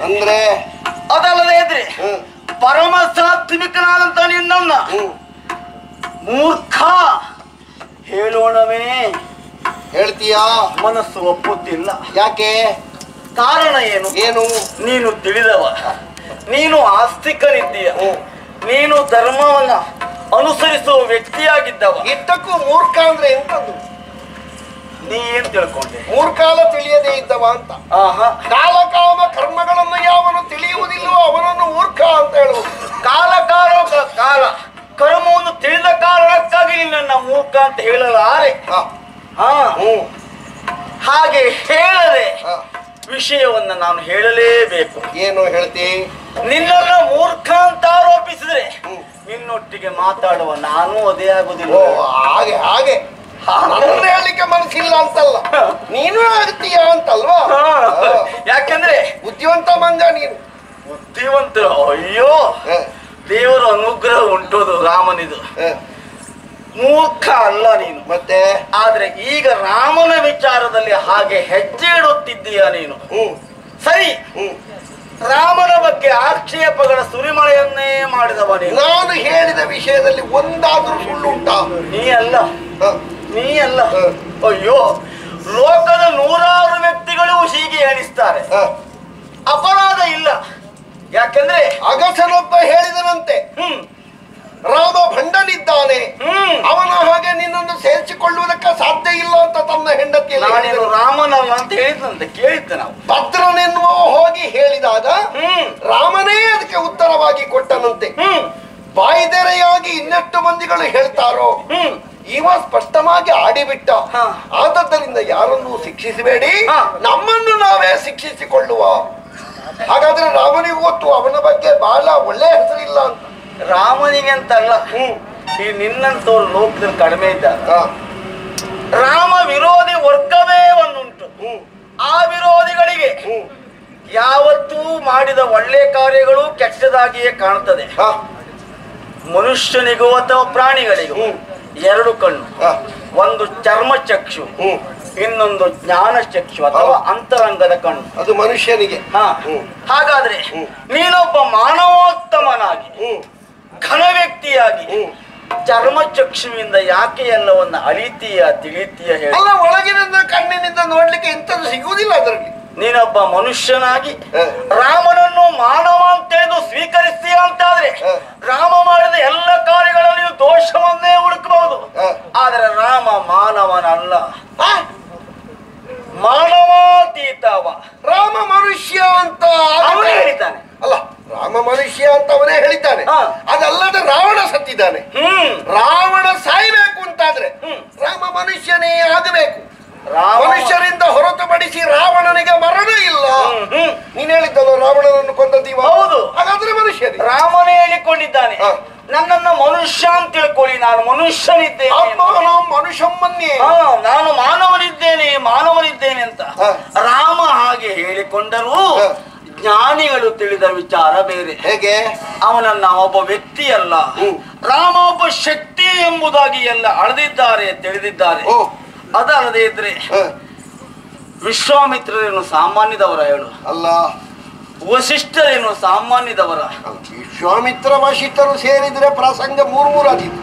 ಅಂದ್ರೆ ಅದಲ್ಲದೆ ಇದ್ರೆ ಪರಮ ಸಾತ್ವಿಕನಾದಂತ ನಿನ್ನನ್ನ ಮೂರ್ಖ ಹೇಳೋಣವೇ ಹೇಳ್ತೀಯಾ? ಮನಸ್ಸು ಒಪ್ಪುತ್ತಿಲ್ಲ. ಯಾಕೆ? ಕಾರಣ ಏನು? ಏನು? ನೀನು ತಿಳಿದವ, ನೀನು ಆಸ್ತಿಕನಿದ್ದೀಯ, ನೀನು ಧರ್ಮವನ್ನ ಅನುಸರಿಸುವ ವ್ಯಕ್ತಿಯಾಗಿದ್ದವ. ಇದ್ದಕ್ಕೂ ಮೂರ್ಖ ಅಂದ್ರೆ ಎಂತದ್ದು? ನೀ ಏನ್ ತಿಳ್ಕೊಂಡೆ? ಮೂರ್ಖಾಲ ತಿಳಿಯದೇ ಇದ್ದವ ಅಂತ. ಆಹಾ, ಕಾಲಕಾಮ ಕರ್ಮಗಳನ್ನು ಯಾವನು ತಿಳಿಯುವುದಿಲ್ಲವೋ ಅವನನ್ನು ಮೂರ್ಖ ಅಂತ ಹೇಳುವುದು. ಕಾಲಕಾರ ಕಾಲ ಕರ್ಮವನ್ನು ತಿಳಿದ ಕಾರಣಕ್ಕಾಗಿ ನನ್ನ ಮೂರ್ಖ ಅಂತ ಹೇಳಲಾರೆ. ಹಾ, ಹಾಗೆ ಹೇಳದೆ ವಿಷಯವನ್ನ ನಾನು ಹೇಳಲೇಬೇಕು. ಏನು ಹೇಳ್ತಿ? ನಿನ್ನನ್ನ ಮೂರ್ಖ ಅಂತ ಆರೋಪಿಸಿದ್ರೆ ನಿನ್ನೊಟ್ಟಿಗೆ ಮಾತಾಡುವ ನಾನು ಅದೇ ಆಗುದಿಲ್ಲ. ಹಾಗೆ ಹಾಗೆ ಹೇಳಲಿಕ್ಕೆ ಮನಸ್ಸಿಲ್ಲ ಅಂತಲ್ಲ, ನೀನು ಆಗ್ತೀಯ ಅಂತಲ್ವಾ? ಯಾಕೆಂದ್ರೆ ಬುದ್ಧಿವಂತ ಮಂಗ ನೀನು. ಬುದ್ಧಿವಂತರು? ಅಯ್ಯೋ, ದೇವರ ಅನುಗ್ರಹ ಉಂಟೋದು ರಾಮನಿದು. ಮೂರ್ಖ ಅಲ್ಲ ನೀನು. ಮತ್ತೆ ಆದ್ರೆ ಈಗ ರಾಮನ ವಿಚಾರದಲ್ಲಿ ಹಾಗೆ ಹೆಜ್ಜೆ ಇಡುತ್ತಿದ್ದೀಯ ನೀನು. ಸರಿ, ರಾಮನ ಬಗ್ಗೆ ಆಕ್ಷೇಪಗಳ ಸುರಿಮಳೆಯನ್ನೇ ಮಾಡಿದವ ನೀನು. ನಾನು ಹೇಳಿದ ವಿಷಯದಲ್ಲಿ ಒಂದಾದ್ರೂ ಸುಳ್ಳು ಉಂಟಾ? ನೀ ಅಲ್ಲ, ನೀ ಅಲ್ಲ. ಅಯ್ಯೋ, ಲೋಕದ ನೂರಾರು ವ್ಯಕ್ತಿಗಳು ಹೀಗೆ ಎಣಿಸ್ತಾರೆ, ಅಪರಾಧ ಇಲ್ಲ. ಯಾಕಂದ್ರೆ ಅಗಸನೊಬ್ಬ ಹೇಳಿದನಂತೆ, ಹ್ಮ್ ರಾಮ ಭಂಡನಿದ್ದಾನೆ, ಅವನ ಹಾಗೆ ನಿನ್ನನ್ನು ಸೇರಿಸಿಕೊಳ್ಳುವುದಕ್ಕೆ ಸಾಧ್ಯ ಇಲ್ಲ ಅಂತ ತನ್ನ ಹೆಂಡತಿ ರಾಮನಲ್ಲ ಅಂತ ಹೇಳಿದಂತೆ ಕೇಳಿದ್ದೆ ನಾವು. ಭದ್ರನೆನ್ನುವ ಹೋಗಿ ಹೇಳಿದಾಗ ರಾಮನೇ ಅದಕ್ಕೆ ಉತ್ತರವಾಗಿ ಕೊಟ್ಟನಂತೆ. ಬಾಯಿದೆರೆಯಾಗಿ ಇನ್ನೆಷ್ಟು ಮಂದಿಗಳು ಹೇಳ್ತಾರೋ, ಇವ ಸ್ಪಷ್ಟವಾಗಿ ಆಡಿಬಿಟ್ಟ. ಆದದ್ದರಿಂದ ಯಾರನ್ನೂ ಶಿಕ್ಷಿಸಬೇಡಿ, ನಮ್ಮನ್ನು ನಾವೇ ಶಿಕ್ಷಿಸಿಕೊಳ್ಳುವ. ಹಾಗಾದ್ರೆ ರಾಮನಿಗೆ ಗೊತ್ತು ಅವನ ಬಗ್ಗೆ ಬಹಳ ಒಳ್ಳೆ ಹೆಸರಿಲ್ಲ ಅಂತ. ರಾಮನಿಗೆ ಅಂತಲ್ಲ, ಈ ನಿನ್ನಂತವ್ರು ಲೋಕದಲ್ಲಿ ಕಡಿಮೆ ಇದ್ದಾಗ ರಾಮ ವಿರೋಧಿ ವರ್ಗವೇ ಒಂದುಂಟು. ಆ ವಿರೋಧಿಗಳಿಗೆ ಯಾವತ್ತೂ ಮಾಡಿದ ಒಳ್ಳೆ ಕಾರ್ಯಗಳು ಕೆಟ್ಟದಾಗಿಯೇ ಕಾಣ್ತದೆ. ಮನುಷ್ಯನಿಗೂ ಅಥವಾ ಪ್ರಾಣಿಗಳಿಗೂ ಎರಡು ಕಣ್ಣು, ಒಂದು ಚರ್ಮ ಚಕ್ಷು, ಇನ್ನೊಂದು ಜ್ಞಾನ ಚಕ್ಷು ಅಥವಾ ಅಂತರಂಗದ ಕಣ್ಣು, ಅದು ಮನುಷ್ಯನಿಗೆ. ಹಾಗಾದ್ರೆ ನೀನೊಬ್ಬ ಮಾನವೋತ್ತಮನಾಗಿ ಘನ ವ್ಯಕ್ತಿಯಾಗಿ ಚರ್ಮ ಚಕ್ಷುವಿಂದ ಯಾಕೆ ಎಲ್ಲವನ್ನ ಅಳಿತೀಯ ತಿಳಿತೀಯ? ಹೇಳ, ಒಳಗಿನಿಂದ ಕಣ್ಣಿನಿಂದ ನೋಡ್ಲಿಕ್ಕೆ ಇಂಥದ್ದು ಸಿಗುವುದಿಲ್ಲ. ಅದರಲ್ಲಿ ನೀನೊಬ್ಬ ಮನುಷ್ಯನಾಗಿ ರಾಮನನ್ನು ಮಾನವ ಅಂತೇಳಿದು ಸ್ವೀಕರಿಸ್ತೀಯ ಅಂತಾದ್ರೆ ರಾಮ ಮಾಡಿದ ಎಲ್ಲ ಕಾರ್ಯಗಳಲ್ಲಿ ನೀವು ದೋಷವನ್ನೇ ಹುಡುಕಬಹುದು. ಆದ್ರೆ ರಾಮ ಮಾನವನಲ್ಲ, ಮಾನವಾತೀತವ. ರಾಮ ಮನುಷ್ಯ ಅಂತ ಅವನೇ ಹೇಳಿದ್ದಾನೆ. ಅಲ್ಲ, ರಾಮ ಮನುಷ್ಯ ಅಂತ ಅವನೇ ಹೇಳಿದ್ದಾನೆ. ಅದಲ್ಲದೆ ರಾವಣ ಸತ್ತಿದ್ದಾನೆ. ರಾವಣ ಸಾಯ್ಬೇಕು ಅಂತಾದ್ರೆ ರಾಮ ಮನುಷ್ಯನೇ ಆಗಬೇಕು. ಮನುಷ್ಯರಿಂದ ಹೊರತುಪಡಿಸಿ ರಾವಣನಿಗೆ ಮರಣ ಇಲ್ಲ. ನೀನ್ ಹೇಳಿದ್ದಲ್ಲ ರಾವಣನನ್ನು ಕೊಂದದೀವ. ಹೌದು, ಹಾಗಾದ್ರೆ ಮನುಷ್ಯ ರಾಮನೇ ಹೇಳಿಕೊಂಡಿದ್ದಾನೆ, ನನ್ನನ್ನ ಮನುಷ್ಯ ಅಂತ ತಿಳ್ಕೊಳ್ಳಿ, ನಾನು ಮನುಷ್ಯನಿದ್ದೇನೆ, ಮನುಷ್ಯಮ್ಮನ್ನೇ, ನಾನು ಮಾನವನಿದ್ದೇನೆ ಮಾನವನಿದ್ದೇನೆ ಅಂತ ರಾಮ ಹಾಗೆ ಹೇಳಿಕೊಂಡರೂ ಜ್ಞಾನಿಗಳು ತಿಳಿದ ವಿಚಾರ ಬೇರೆ. ಹೇಗೆ? ಅವನನ್ನ ಒಬ್ಬ ವ್ಯಕ್ತಿಯಲ್ಲ, ರಾಮ ಒಬ್ಬ ಶಕ್ತಿ ಎಂಬುದಾಗಿ ಎಲ್ಲ ಅಳೆದಿದ್ದಾರೆ, ತಿಳಿದಿದ್ದಾರೆ. ಅದಲ್ಲದೆ ಇದ್ರೆ ವಿಶ್ವಾಮಿತ್ರರೇನು ಸಾಮಾನ್ಯದವರ ಹೇಳು? ಅಲ್ಲ. ವಶಿಷ್ಠರೇನು ಸಾಮಾನ್ಯದವರ? ವಿಶ್ವಾಮಿತ್ರ ವಶಿಷ್ಠರು ಸೇರಿದ್ರೆ ಪ್ರಸಂಗ ಮೂರ್ ಮೂರಾಗಿತ್ತು,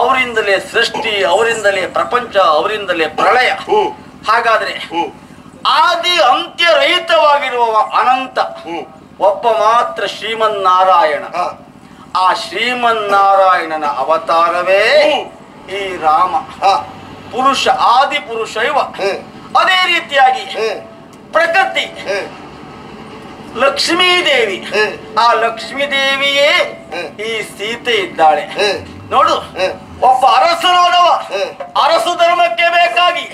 ಅವರಿಂದಲೇ ಸೃಷ್ಟಿ, ಅವರಿಂದಲೇ ಪ್ರಪಂಚ, ಅವರಿಂದಲೇ ಪ್ರಳಯ. ಹಾಗಾದ್ರೆ ಆದಿ ಅಂತ್ಯ ರಹಿತವಾಗಿರುವ ಅನಂತ ಒಬ್ಬ ಮಾತ್ರ ಶ್ರೀಮನ್ನಾರಾಯಣ. ಆ ಶ್ರೀಮನ್ನಾರಾಯಣನ ಅವತಾರವೇ ಈ ರಾಮ ಪುರುಷ, ಆದಿ ಪುರುಷ ಇವ. ಅದೇ ರೀತಿಯಾಗಿ ಪ್ರಕೃತಿ ಲಕ್ಷ್ಮೀದೇವಿ, ಆ ಲಕ್ಷ್ಮೀದೇವಿಯೇ ಈ ಸೀತೆ ಇದ್ದಾಳೆ. ನೋಡು, ಒಬ್ಬ ಅರಸನಾದವ ಅರಸು ಧರ್ಮಕ್ಕೆ ಬೇಕಾಗಿ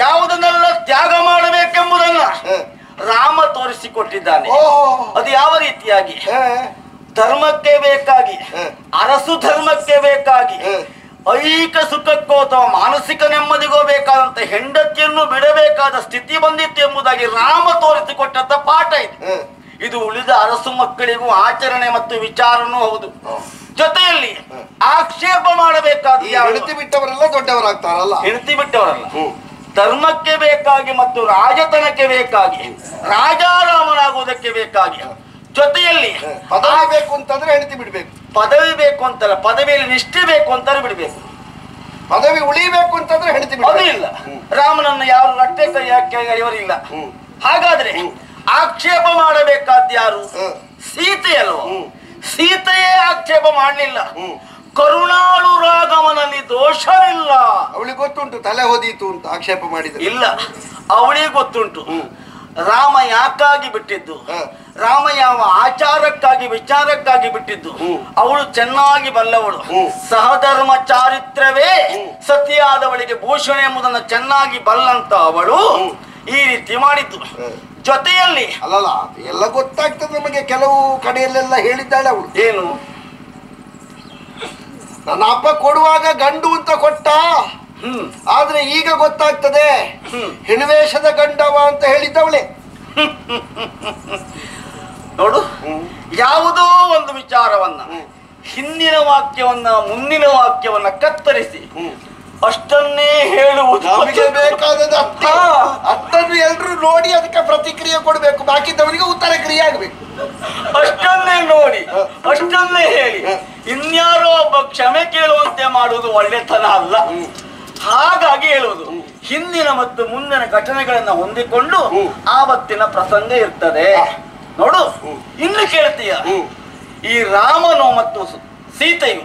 ಯಾವುದನ್ನೆಲ್ಲ ತ್ಯಾಗ ಮಾಡಬೇಕೆಂಬುದನ್ನ ರಾಮ ತೋರಿಸಿ ಕಲ್ಪಿಸಿಕೊಟ್ಟಿದ್ದಾನೆ. ಅದು ಯಾವ ರೀತಿಯಾಗಿ ಧರ್ಮಕ್ಕೆ ಬೇಕಾಗಿ ಅರಸು ಧರ್ಮಕ್ಕೆ ಬೇಕಾಗಿ ಐಹಿಕ ಸುಖಕ್ಕೋ ಅಥವಾ ಮಾನಸಿಕ ನೆಮ್ಮದಿಗೋ ಬೇಕಾದಂತ ಹೆಂಡತಿಯನ್ನು ಬಿಡಬೇಕಾದ ಸ್ಥಿತಿ ಬಂದಿತ್ತು ಎಂಬುದಾಗಿ ರಾಮ ತೋರಿಸಿಕೊಟ್ಟಂತ ಪಾಠ ಇದು. ಇದು ಉಳಿದ ಅರಸು ಮಕ್ಕಳಿಗೂ ಆಚರಣೆ ಮತ್ತು ವಿಚಾರನೂ ಹೌದು. ಜೊತೆಯಲ್ಲಿ ಆಕ್ಷೇಪ ಮಾಡಬೇಕಾದ ಹೆಂಡತಿ ಬಿಟ್ಟವರೆಲ್ಲ ದೊಡ್ಡವರಾಗ್ತಾರಲ್ಲ, ಹೆಂಡತಿ ಬಿಟ್ಟವರಲ್ಲ. ಧರ್ಮಕ್ಕೆ ಬೇಕಾಗಿ ಮತ್ತು ರಾಜತನಕ್ಕೆ ಬೇಕಾಗಿ ರಾಜಾರಾಮನಾಗುವುದಕ್ಕೆ ಬೇಕಾಗಿ ಜೊತೆಯಲ್ಲಿ ಪದವಿ ಬೇಕು ಅಂತಂದ್ರೆ ಹೆಂಡತಿ ಬಿಡ್ಬೇಕು. ಪದವಿ ಬೇಕು ಅಂತಲ್ಲ, ಪದವಿಯಲ್ಲಿ ನಿಷ್ಠೆ ಬೇಕು ಅಂತಾರೆ ಬಿಡ್ಬೇಕು. ಪದವಿ ಉಳಿಬೇಕು ಅಂತಂದ್ರೆ ಹೆಂಡತಿ ಬಿಡೋದು ಇಲ್ಲ. ರಾಮನನ್ನು ಯಾರು ನಟ್ಟೆ ಕೈ ಹಾಕಿ ಇವರಿಲ್ಲ. ಹಾಗಾದ್ರೆ ಆಕ್ಷೇಪ ಮಾಡಬೇಕಾದ ಯಾರು? ಸೀತೆ ಅಲ್ವಾ? ಸೀತೆಯೇ ಆಕ್ಷೇಪ ಮಾಡಲಿಲ್ಲ. ಕರುಣಾಳು ರಾಘವನಲ್ಲಿ ದೋಷವಿಲ್ಲ. ಅವಳಿಗೆ ಗೊತ್ತುಂಟು ತಲೆ ಹೊದೀತು ಅಂತ ಆಕ್ಷೇಪ ಮಾಡಿದ್ರು ಇಲ್ಲ. ಅವಳಿಗೆ ಗೊತ್ತುಂಟು ರಾಮ ಯಾಕಾಗಿ ಬಿಟ್ಟಿದ್ದು, ರಾಮ ಯಾವ ಆಚಾರಕ್ಕಾಗಿ ವಿಚಾರಕ್ಕಾಗಿ ಬಿಟ್ಟಿದ್ದು. ಅವಳು ಚೆನ್ನಾಗಿ ಬಲ್ಲವಳು. ಸಹಧರ್ಮ ಚಾರಿತ್ರವೇ ಸತಿಯಾದವಳಿಗೆ ಭೂಷಣ ಎಂಬುದನ್ನು ಚೆನ್ನಾಗಿ ಬಲ್ಲಂತ ಅವಳು ಈ ರೀತಿ ಮಾಡಿದ್ದು. ಜೊತೆಯಲ್ಲಿ ಅಲ್ಲಲ್ಲ, ಎಲ್ಲ ಗೊತ್ತಾಗ್ತದೆ ನಮಗೆ. ಕೆಲವು ಕಡೆಯಲ್ಲೆಲ್ಲ ಹೇಳಿದ್ದಾಳೆ ಅವಳು, ಏನು ನನ್ನ ಅಪ್ಪ ಕೊಡುವಾಗ ಗಂಡು ಅಂತ ಕೊಟ್ಟ, ಆದ್ರೆ ಈಗ ಗೊತ್ತಾಗ್ತದೆ ಹೆಣವೇಶದ ಗಂಡವ ಅಂತ ಹೇಳಿದ್ದವಳೆ ನೋಡು. ಯಾವುದೋ ಒಂದು ವಿಚಾರವನ್ನ, ಹಿಂದಿನ ವಾಕ್ಯವನ್ನ ಮುಂದಿನ ವಾಕ್ಯವನ್ನ ಕತ್ತರಿಸಿ ಅಷ್ಟನ್ನೇ ಹೇಳುವುದು. ಅಷ್ಟನ್ನು ಎಲ್ರು ನೋಡಿ ಅದಕ್ಕೆ ಪ್ರತಿಕ್ರಿಯೆ ಕೊಡಬೇಕು, ಬಾಕಿದವರಿಗೆ ಉತ್ತರ ಕ್ರಿಯೆ ಆಗ್ಬೇಕು. ಅಷ್ಟನ್ನೇ ನೋಡಿ ಅಷ್ಟನ್ನೇ ಹೇಳಿ ಇನ್ಯಾರೋ ಒಬ್ಬ ಕ್ಷಮೆ ಕೇಳುವಂತೆ ಮಾಡುವುದು ಒಳ್ಳೆತನ ಅಲ್ಲ. ಹಾಗಾಗಿ ಹೇಳುವುದು ಹಿಂದಿನ ಮತ್ತು ಮುಂದಿನ ಘಟನೆಗಳನ್ನ ಹೊಂದಿಕೊಂಡು ಆವತ್ತಿನ ಪ್ರಸಂಗ ಇರ್ತದೆ ನೋಡು. ಇನ್ನು ಕೇಳ್ತೀಯ, ಈ ರಾಮನು ಮತ್ತು ಸೀತೆಯು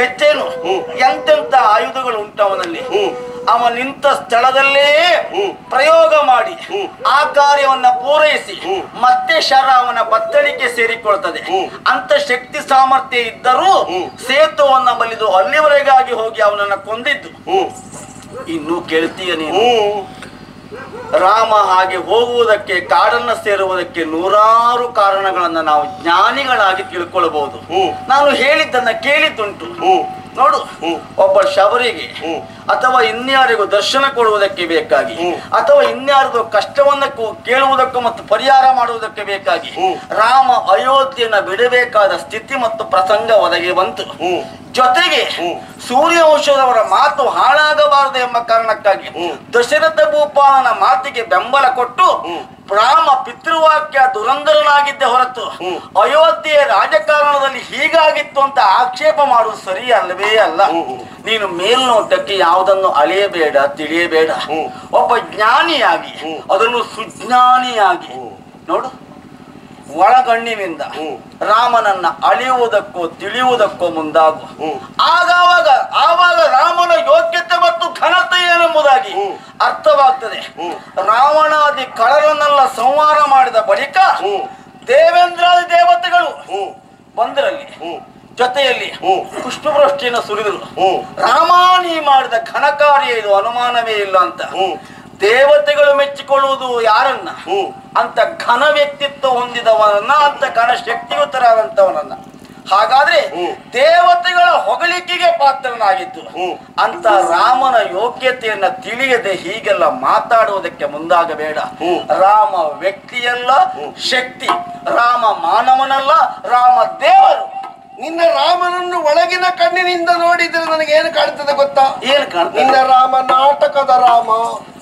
ಹೆಚ್ಚೇನು ಎಂತೆಂತ ಆಯುಧಗಳು ಉಂಟವನಲ್ಲಿ. ಅವ ನಿಂತ ಸ್ಥಳದಲ್ಲೇ ಪ್ರಯೋಗ ಮಾಡಿ ಆ ಕಾರ್ಯವನ್ನ ಪೂರೈಸಿ ಮತ್ತೆ ಶರ ಅವನ ಬತ್ತಳಿಕೆ ಸೇರಿಕೊಳ್ತದೆ ಅಂತ ಶಕ್ತಿ ಸಾಮರ್ಥ್ಯ ಇದ್ದರೂ ಸೇತುವನ್ನ ಬಲಿದು ಅಲ್ಲಿವರೆಗಾಗಿ ಹೋಗಿ ಅವನನ್ನ ಕೊಂದಿದ್ದು. ಇನ್ನು ಕೇಳ್ತೀಯ ನೀನು, ರಾಮ ಹಾಗೆ ಹೋಗುವುದಕ್ಕೆ, ಕಾಡನ್ನ ಸೇರುವುದಕ್ಕೆ ನೂರಾರು ಕಾರಣಗಳನ್ನ ನಾವು ಜ್ಞಾನಿಗಳಾಗಿ ತಿಳ್ಕೊಳ್ಬಹುದು. ನಾನು ಹೇಳಿದ್ದನ್ನ ಕೇಳಿದ್ದುಂಟು ನೋಡು. ಒಬ್ಬ ಶಬರಿಗೆ ಅಥವಾ ಇನ್ಯಾರಿಗೂ ದರ್ಶನ ಕೊಡುವುದಕ್ಕೆ ಬೇಕಾಗಿ ಅಥವಾ ಇನ್ಯಾರಿಗೂ ಕಷ್ಟವನ್ನ ಕೇಳುವುದಕ್ಕೂ ಮತ್ತು ಪರಿಹಾರ ಮಾಡುವುದಕ್ಕೆ ಬೇಕಾಗಿ ರಾಮ ಅಯೋಧ್ಯೆಯನ್ನು ಬಿಡಬೇಕಾದ ಸ್ಥಿತಿ ಮತ್ತು ಪ್ರಸಂಗ ಒದಗಿ ಬಂತು. ಜೊತೆಗೆ ಸೂರ್ಯವಂಶದವರ ಮಾತು ಹಾಳಾಗಬಾರದು ಎಂಬ ಕಾರಣಕ್ಕಾಗಿ ದಶರಥ ಭೂಪಾಲನ ಮಾತಿಗೆ ಬೆಂಬಲ ಕೊಟ್ಟು ರಾಮ ಪಿತೃವಾಕ್ಯ ದುರಂಧರನಾಗಿದ್ದೆ ಹೊರತು ಅಯೋಧ್ಯೆಯ ರಾಜಕಾರಣದಲ್ಲಿ ಹೀಗಾಗಿತ್ತು ಅಂತ ಆಕ್ಷೇಪ ಮಾಡುವುದು ಸರಿ ಅಲ್ಲವೇ ಅಲ್ಲ. ನೀನು ಮೇಲ್ನೋಟಕ್ಕೆ ಯಾವುದನ್ನು ಅಳೆಯಬೇಡ, ತಿಳಿಯಬೇಡ. ಒಬ್ಬ ಜ್ಞಾನಿಯಾಗಿ, ಅದನ್ನು ಸುಜ್ಞಾನಿಯಾಗಿ ನೋಡು. ಒಳಗಣ್ಣಿನಿಂದ ರಾಮನನ್ನ ಅಳೆಯುವುದಕ್ಕೂ ತಿಳಿಯುವುದಕ್ಕೂ ಮುಂದಾಗು. ಆಗಾವಾಗ ಆವಾಗ ರಾಮನ ಯೋಗ್ಯತೆ ಮತ್ತು ಘನತೆ ಏನೆಂಬುದಾಗಿ ಅರ್ಥವಾಗ್ತದೆ. ರಾವಣಾದಿ ಕಳರನ್ನೆಲ್ಲ ಸಂಹಾರ ಮಾಡಿದ ಬಳಿಕ ದೇವೇಂದ್ರಾದಿ ದೇವತೆಗಳು ಬಂದರಲ್ಲಿ ಜೊತೆಯಲ್ಲಿ ಪುಷ್ಪವೃಷ್ಟಿಯನ್ನು ಸುರಿದರು. ರಾಮಾನಿ ಮಾಡಿದ ಘನ ಕಾರ್ಯ ಇದು, ಅನುಮಾನವೇ ಇಲ್ಲ ಅಂತ ದೇವತೆಗಳು ಮೆಚ್ಚಿಕೊಳ್ಳುವುದು ಯಾರನ್ನ? ಅಂತ ಘನ ವ್ಯಕ್ತಿತ್ವ ಹೊಂದಿದವನನ್ನ, ಅಂತ ಘನ ಶಕ್ತಿಯುತರಾದಂಥವನನ್ನ. ಹಾಗಾದ್ರೆ ದೇವತೆಗಳ ಹೊಗಳಿಕೆಗೆ ಪಾತ್ರನಾಗಿದ್ದು ಅಂತ ರಾಮನ ಯೋಗ್ಯತೆಯನ್ನ ತಿಳಿಯದೆ ಹೀಗೆಲ್ಲ ಮಾತಾಡುವುದಕ್ಕೆ ಮುಂದಾಗಬೇಡ. ರಾಮ ವ್ಯಕ್ತಿಯಲ್ಲ, ಶಕ್ತಿ. ರಾಮ ಮಾನವನಲ್ಲ, ರಾಮ ದೇವರು. ನಿನ್ನ ರಾಮನನ್ನು ಒಳಗಿನ ಕಣ್ಣಿನಿಂದ ನೋಡಿದ್ರೆ ನನಗೆ ಏನು ಕಾಣ್ತದೆ ಗೊತ್ತಾ? ಏನು ಕಾಣ್ತದೆ? ನಿನ್ನ ರಾಮ ನಾಟಕದ ರಾಮ.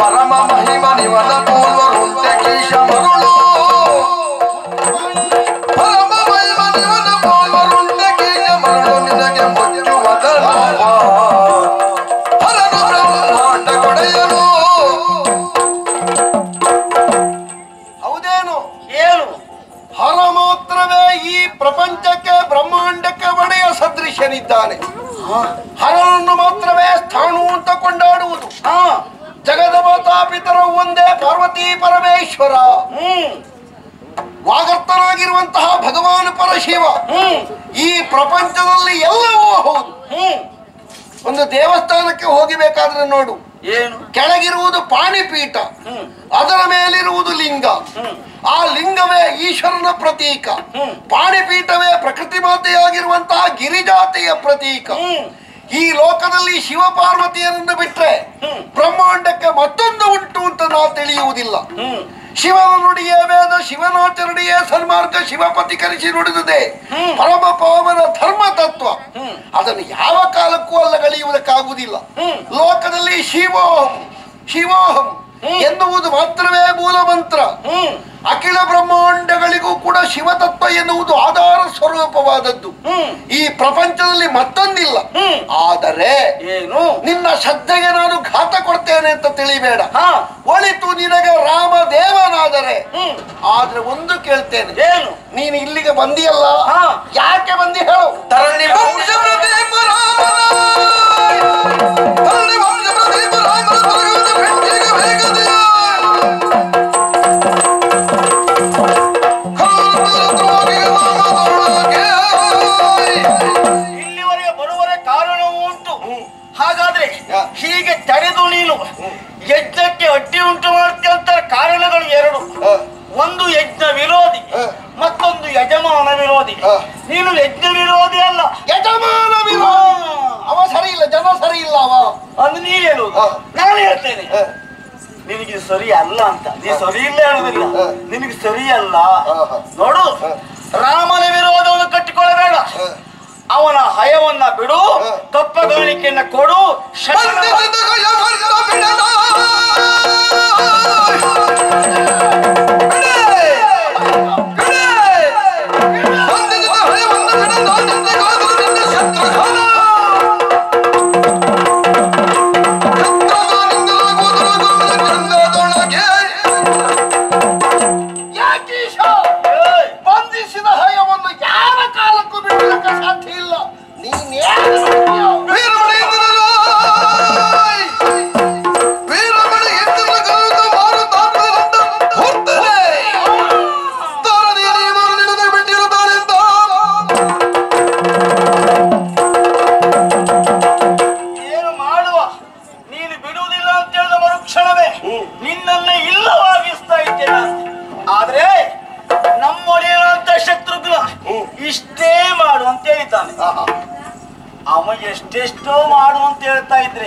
ಪರಮ ಮಹಿಮ ನಿವನ ಪೂರ್ವ ಮನುಷ್ಯನಿದ್ದಾನೆ. ಹರವನ್ನು ಮಾತ್ರವೇ ಸ್ಥಾಣು ಅಂತ ಕೊಂಡಾಡುವುದು. ಜಗದ ಮಾತಾಪಿತರು ಒಂದೇ ಪಾರ್ವತಿ ಪರಮೇಶ್ವರ. ವಾಗರ್ತನಾಗಿರುವಂತಹ ಭಗವಾನ್ ಪರಶಿವ. ಈ ಪ್ರಪಂಚದಲ್ಲಿ ಎಲ್ಲವೂ ಹೌದು. ಒಂದು ದೇವಸ್ಥಾನಕ್ಕೆ ಹೋಗಬೇಕಾದ್ರೆ ನೋಡು, ಏನು ಕೆಳಗಿರುವುದು ಪಾಣಿಪೀಠ, ಅದರ ಮೇಲಿರುವುದು ಲಿಂಗ. ಆ ಲಿಂಗವೇ ಈಶ್ವರನ ಪ್ರತೀಕ, ಪಾಣಿಪೀಠವೇ ಪ್ರಕೃತಿ ಮಾತೆಯಾಗಿರುವಂತಹ ಗಿರಿಜಾತೆಯ ಪ್ರತೀಕ. ಈ ಲೋಕದಲ್ಲಿ ಶಿವ ಪಾರ್ವತಿಯನ್ನು ಬಿಟ್ಟರೆ ಬ್ರಹ್ಮಾಂಡಕ್ಕೆ ಮತ್ತೊಂದು ಉಂಟು ಅಂತ ನಾವು ತಿಳಿಯುವುದಿಲ್ಲ. ಶಿವನ ನುಡಿಯೇ ವೇದ, ಶಿವನಾಚರಣೆಯೇ ಸನ್ಮಾರ್ಗ, ಶಿವಪತಿ ಕಲಿಸಿ ನುಡಿದುದೇ ಪರಮ ಪಾವನ ಧರ್ಮ ತತ್ವ. ಅದನ್ನು ಯಾವ ಕಾಲಕ್ಕೂ ಅಲ್ಲಗಳೆಯುವುದಕ್ಕಾಗುವುದಿಲ್ಲ. ಲೋಕದಲ್ಲಿ ಶಿವೋಹಂ ಶಿವೋಹಂ ಎನ್ನುವುದು ಮಾತ್ರವೇ ಮೂಲ ಮಂತ್ರ. ಅಖಿಲ ಬ್ರಹ್ಮಾಂಡಗಳಿಗೂ ಕೂಡ ಶಿವತತ್ವ ಎನ್ನುವುದು ಆಧಾರ ಸ್ವರೂಪವಾದದ್ದು. ಈ ಪ್ರಪಂಚದಲ್ಲಿ ಮತ್ತೊಂದಿಲ್ಲ. ಆದರೆ ಏನು, ನಿನ್ನ ಶ್ರದ್ಧೆಗೆ ನಾನು ಘಾತ ಕೊಡ್ತೇನೆ ಅಂತ ತಿಳಿಬೇಡ. ಒಳಿತು ನಿನಗೆ ರಾಮ ದೇವನಾದರೆ. ಆದ್ರೆ ಒಂದು ಕೇಳ್ತೇನೆ, ಏನು ನೀನು ಇಲ್ಲಿಗೆ ಬಂದಿಯಲ್ಲ, ಯಾಕೆ ಬಂದಿ ಹೇಳು. ಹೀಗೆ ತಡೆದು ನೀನು ಯಜ್ಞಕ್ಕೆ ಅಡ್ಡಿ ಉಂಟು ಮಾಡ್ತಂತ ಕಾರಣಗಳು ಎರಡು. ಒಂದು ಯಜ್ಞ ವಿರೋಧಿ, ಮತ್ತೊಂದು ಯಜಮಾನ ವಿರೋಧಿ. ನೀನು ಯಜ್ಞ ವಿರೋಧಿ ಅಲ್ಲ, ಯಜಮಾನ ವಿರೋಧಿ. ಅವ ಸರಿ ಇಲ್ಲ, ಜನ ಸರಿ ಇಲ್ಲ ಅವ ಅಂದ್ರೆ ನೀ ಹೇಳು, ನಾನು ಹೇಳ್ತೇನೆ ನಿನಗೆ ಸರಿ ಅಲ್ಲ ಅಂತ. ನೀ ಸರಿ ಇಲ್ಲ ಹೇಳುದಿಲ್ಲ, ನಿನಗೆ ಸರಿ ಅಲ್ಲ. ನೋಡು, ರಾಮನ ವಿರೋಧವನ್ನು ಕಟ್ಟಿಕೊಳ್ಳಬೇಡ, ಅವನ ಹಯವನ್ನ ಬಿಡು, ಕಪ್ಪಗಳಿಕೆಯನ್ನು ಕೊಡು. ಎಷ್ಟೆಷ್ಟೋ ಮಾಡುವಂತ ಹೇಳ್ತಾ ಇದ್ರೆ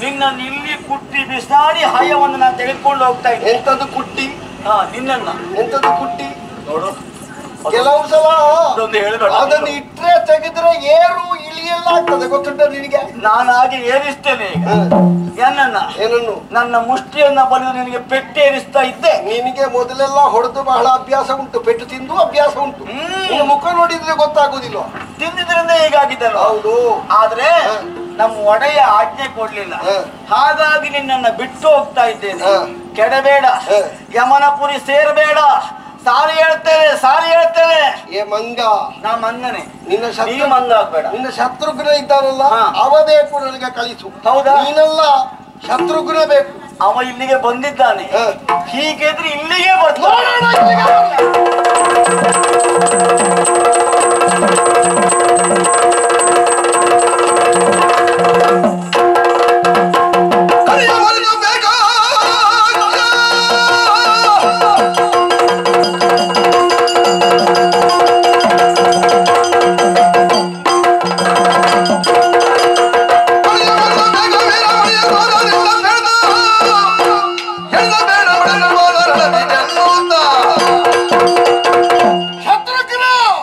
ನಿನ್ನನ್ನು ಇಲ್ಲಿ ಕುಟ್ಟಿ ಬಿಸಾಡಿ ಹಯವನ್ನು ನಾನು ತೆಗೆದುಕೊಂಡು ಹೋಗ್ತಾ ಇದ್ದೆ. ಎಂತದ್ದು ಕುಟ್ಟಿ? ಹಾ, ನಿನ್ನನ್ನು ಎಂತದ್ದು ಕುಟ್ಟಿ? ನೋಡು, ಕೆಲವು ಸಲ ಅದನ್ನು ಇಟ್ಟರೆ ತೆಗೆದ್ರೆ ಏರು ಇಳಿಯೆಲ್ಲ ಆಗ್ತದೆ, ಗೊತ್ತುಂಟ ನಿನಗೆ. ನಾನು ಹಾಗೆ ಏರಿಸ್ತೇನೆ ಏನನ್ನ, ಏನನ್ನು ನನ್ನ ಮುಷ್ಟಿಯನ್ನ ಬಳಿದು ನಿನಗೆ ಪೆಟ್ಟು ಏರಿಸ್ತಾ ಇದ್ದೆ. ನಿನಗೆ ಮೊದಲೆಲ್ಲ ಹೊಡೆದು ಬಹಳ ಅಭ್ಯಾಸ ಉಂಟು, ಪೆಟ್ಟು ತಿಂದು ಅಭ್ಯಾಸ ಉಂಟು. ನಿನ್ನ ಮುಖ ನೋಡಿದ್ರೆ ಗೊತ್ತಾಗುದಿಲ್ಲ, ತಿಂದಿದ್ರಿಂದ ಹೀಗಾಗಿದ್ದಲ್ಲ. ಹೌದು, ಆದ್ರೆ ನಮ್ಮ ಒಡೆಯ ಆಜ್ಞೆ ಕೊಡ್ಲಿಲ್ಲ, ಹಾಗಾಗಿ ನಿನ್ನ ಬಿಟ್ಟು ಹೋಗ್ತಾ ಇದ್ದೇನೆ. ಕೆಡಬೇಡ, ಯಮನಪುರಿ ಸೇರಬೇಡ, ಸಾರಿ ಹೇಳ್ತೇನೆ, ಸಾರಿ ಹೇಳ್ತೇನೆ. ಏ ಮಂಗ, ನಾ ಮಂಗನೆ, ನಿನ್ನ ಶತ್ರು ಮಂಗ ಆಗ್ಬೇಡ. ನಿನ್ನ ಶತ್ರುಘ್ನ ಇದ್ದಾರಲ್ಲ, ಅವ ಬೇಕು ನನಗೆ, ಕಳಿಸು. ಹೌದಾ, ನೀನಲ್ಲ ಶತ್ರುಘ್ನ ಬೇಕು. ಅವ ಇಲ್ಲಿಗೆ ಬಂದಿದ್ದಾನೆ, ಹೀಗಿದ್ರೆ ಇಲ್ಲಿಗೆ ಬರ್ತಾನೆ. ಶತ್ರುಘ್ನ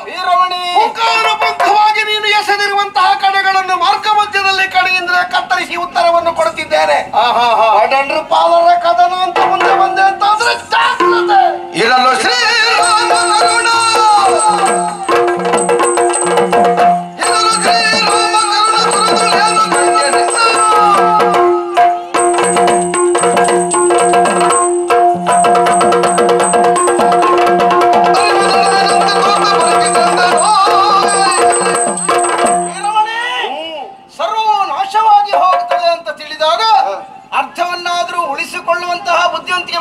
ವೀರಮಣಿ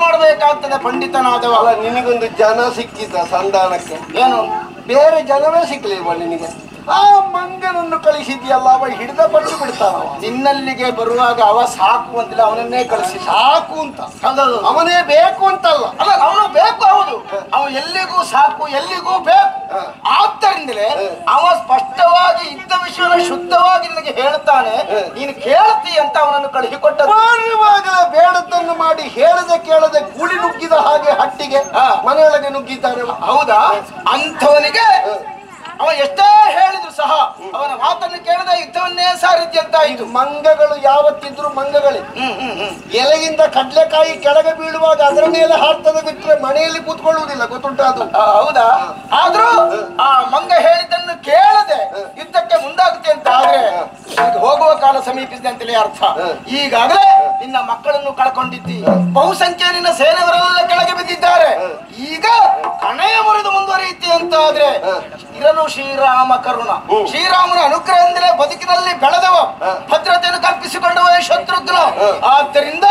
ಮಾಡಬೇಕಾಗ್ತದೆ ಪಂಡಿತನಾದವಲ್ಲ. ನಿನಗೊಂದು ಜನ ಸಿಕ್ಕಿದ ಸಂಧಾನಕ್ಕೆ, ಏನು ಬೇರೆ ಜನವೇ ಸಿಕ್ಕಲಿಲ್ವ ನಿನಗೆ? ಆ ಮಂಗನನ್ನು ಕಳಿಸಿದ್ಯಲ್ಲ, ಅವ ಹಿಡಿದ ಪಟ್ಟು ಬಿಡ್ತಾನ. ನಿನ್ನಲ್ಲಿಗೆ ಬರುವಾಗ ಅವ ಸಾಕು ಅಂತಿಲ್ಲ, ಅವನನ್ನೇ ಕಳಿಸಿ ಸಾಕು ಅಂತ. ಅವನೇ ಬೇಕು ಅಂತಲ್ಲ, ಅಲ್ಲ ಅವನು ಬೇಕು. ಹೌದು, ಅವ ಎಲ್ಲಿಗೂ ಸಾಕು, ಎಲ್ಲಿಗೂ ಬೇಕು. ಆದ್ದರಿಂದಲೇ ಅವ ಸ್ಪಷ್ಟವಾಗಿ ಇದ್ದ ವಿಷಯ ಶುದ್ಧವಾಗಿ ನಿನಗೆ ಹೇಳ್ತಾನೆ, ನೀನು ಕೇಳ್ತಿ ಅಂತ ಅವನನ್ನು ಕಳಿಸಿಕೊಟ್ಟ. ಬೇಡದನ್ನು ಮಾಡಿ ಹೇಳದೆ ಕೇಳದೆ ಗುಳಿ ನುಗ್ಗಿದ ಹಾಗೆ ಹಟ್ಟಿಗೆ ಮನೆಯೊಳಗೆ ನುಗ್ಗಿದ್ದಾನೆ. ಹೌದಾ? ಅಂಥವನಿಗೆ ಅವ ಎಷ್ಟೇ ಹೇಳಿದ್ರು ಸಹ ಅವನ ಮಾತನ್ನು ಕೇಳದ ಯುದ್ಧವನ್ನೇ ಸಾರಿದ್ಯ ಅಂತ. ಇದು ಮಂಗಗಳು ಯಾವತ್ತಿದ್ರು ಮಂಗಗಳೇ. ಎಲೆಯಿಂದ ಕಡ್ಲೆಕಾಯಿ ಕೆಳಗೆ ಬೀಳುವಾಗ ಅದರ ಮೇಲೆ ಹಾರ್ತದೆ ಬಿಟ್ಟರೆ ಮನೆಯಲ್ಲಿ ಕೂತ್ಕೊಳ್ಳುವುದಿಲ್ಲ, ಗೊತ್ತುಂಟ ಅದು. ಹೌದಾ? ಆದ್ರೂ ಆ ಮಂಗ ಹೇಳಿದ್ದನ್ನು ಕೇಳದೆ ಯುದ್ಧಕ್ಕೆ ಮುಂದಾಗುತ್ತೆ ಅಂತ. ಆದ್ರೆ ಇದು ಹೋಗುವ ಕಾಲ ಸಮೀಪಿಸಿದೆ ಅಂತಲೇ ಅರ್ಥ. ಈಗಾಗಲೇ ನಿನ್ನ ಮಕ್ಕಳನ್ನು ಕಳ್ಕೊಂಡಿದ್ದಿ, ಬಹುಸಂಖ್ಯೆ ನಿನ್ನ ಸೇನೆಯವರೆಲ್ಲ ಕೆಳಗೆ ಬಿದ್ದಿದ್ದಾರೆ. ಈಗ ಕಣೆಯ ಮುರಿದು ಮುಂದುವರಿಯುತ್ತೆ ಅಂತ ಆದ್ರೆ, ಇರನು ಶ್ರೀರಾಮ ಕರುಣ, ಶ್ರೀರಾಮನ ಅನುಗ್ರಹದಿಂದಲೇ ಬದುಕಿನಲ್ಲಿ ಬೆಳೆದವ, ಭದ್ರತೆಯನ್ನು ಕಲ್ಪಿಸಿಕೊಂಡವ ಶತ್ರುಘ್ನ. ಆದ್ದರಿಂದ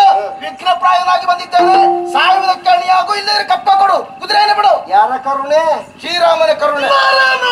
ವಿಘ್ನ ಪ್ರಾಯನಾಗಿ ಬಂದಿದ್ದಾನೆ, ಸಾಯುವುದಕ್ಕೆ ಅಣಿಯಾಗು, ಇಲ್ಲದ್ರೆ ಕಪ್ಪ ಕೊಡು, ಕುದುರೆಯನ್ನು ಬಿಡು. ಯಾರ ಕರುಣೆ? ಶ್ರೀರಾಮನ ಕರುಣೆ. ಏನನ್ನು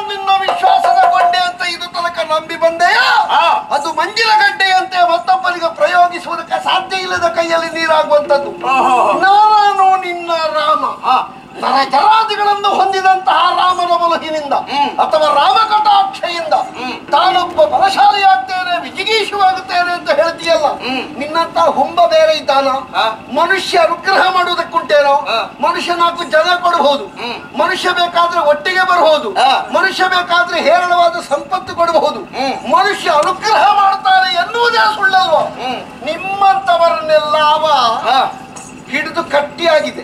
ನಿನ್ನ ವಿಶ್ವಾಸದ ಗೊಂಡೆ ಅಂತ ಇದು ತನಕ ನಂಬಿ ಬಂದೆಯಾ, ಅದು ಮಂಜಿನ ಗಡ್ಡೆ ಅಂತೆ. ಮತ್ತೊಬ್ಬರಿಗೆ ಪ್ರಯೋಗಿಸುವುದಕ್ಕೆ ಸಾಧ್ಯ ಇಲ್ಲದ ಕೈಯಲ್ಲಿ ನೀರಾಗುವಂತದ್ದು. ನಾನು ನಿನ್ನ ರಾಮ, ನರಜರಾದಿಗಳನ್ನು ಹೊಂದಿದಂತಹ ರಾಮನ ಬಲಹಿನಿಂದ ಅಥವಾ ರಾಮ ಕಟಾಕ್ಷೆಯಿಂದ ತಾನೊಬ್ಬ ಬಲಶಾಲಿಯಾಗ್ತೇನೆ, ವಿಜಿಗೀಷವಾಗುತ್ತೇನೆ ಅಂತ ಹೇಳ್ತೀಯಲ್ಲ. ನಿನ್ನಂತ ಹುಂಬ ಬೇರೆ ಇದ್ದಾನ? ಮನುಷ್ಯ ಅನುಗ್ರಹ ಮಾಡುವುದಕ್ಕುಂಟೇನೋ? ಮನುಷ್ಯ ನಾಲ್ಕು ಜನ ಕೊಡಬಹುದು, ಮನುಷ್ಯ ಬೇಕಾದ್ರೆ ಒಟ್ಟಿಗೆ ಬರಬಹುದು, ಮನುಷ್ಯ ಬೇಕಾದ್ರೆ ಹೇರಳವಾದ ಸಂಪತ್ತು ಕೊಡಬಹುದು. ಮನುಷ್ಯ ಅನುಗ್ರಹ ಮಾಡ್ತಾನೆ ಎನ್ನುವುದೇ ಸುಳ್ಳಲ್ವ? ನಿಮ್ಮಂತವರನ್ನೆಲ್ಲ ಅವ ಹಿಡಿದು ಕಟ್ಟಿಯಾಗಿದೆ.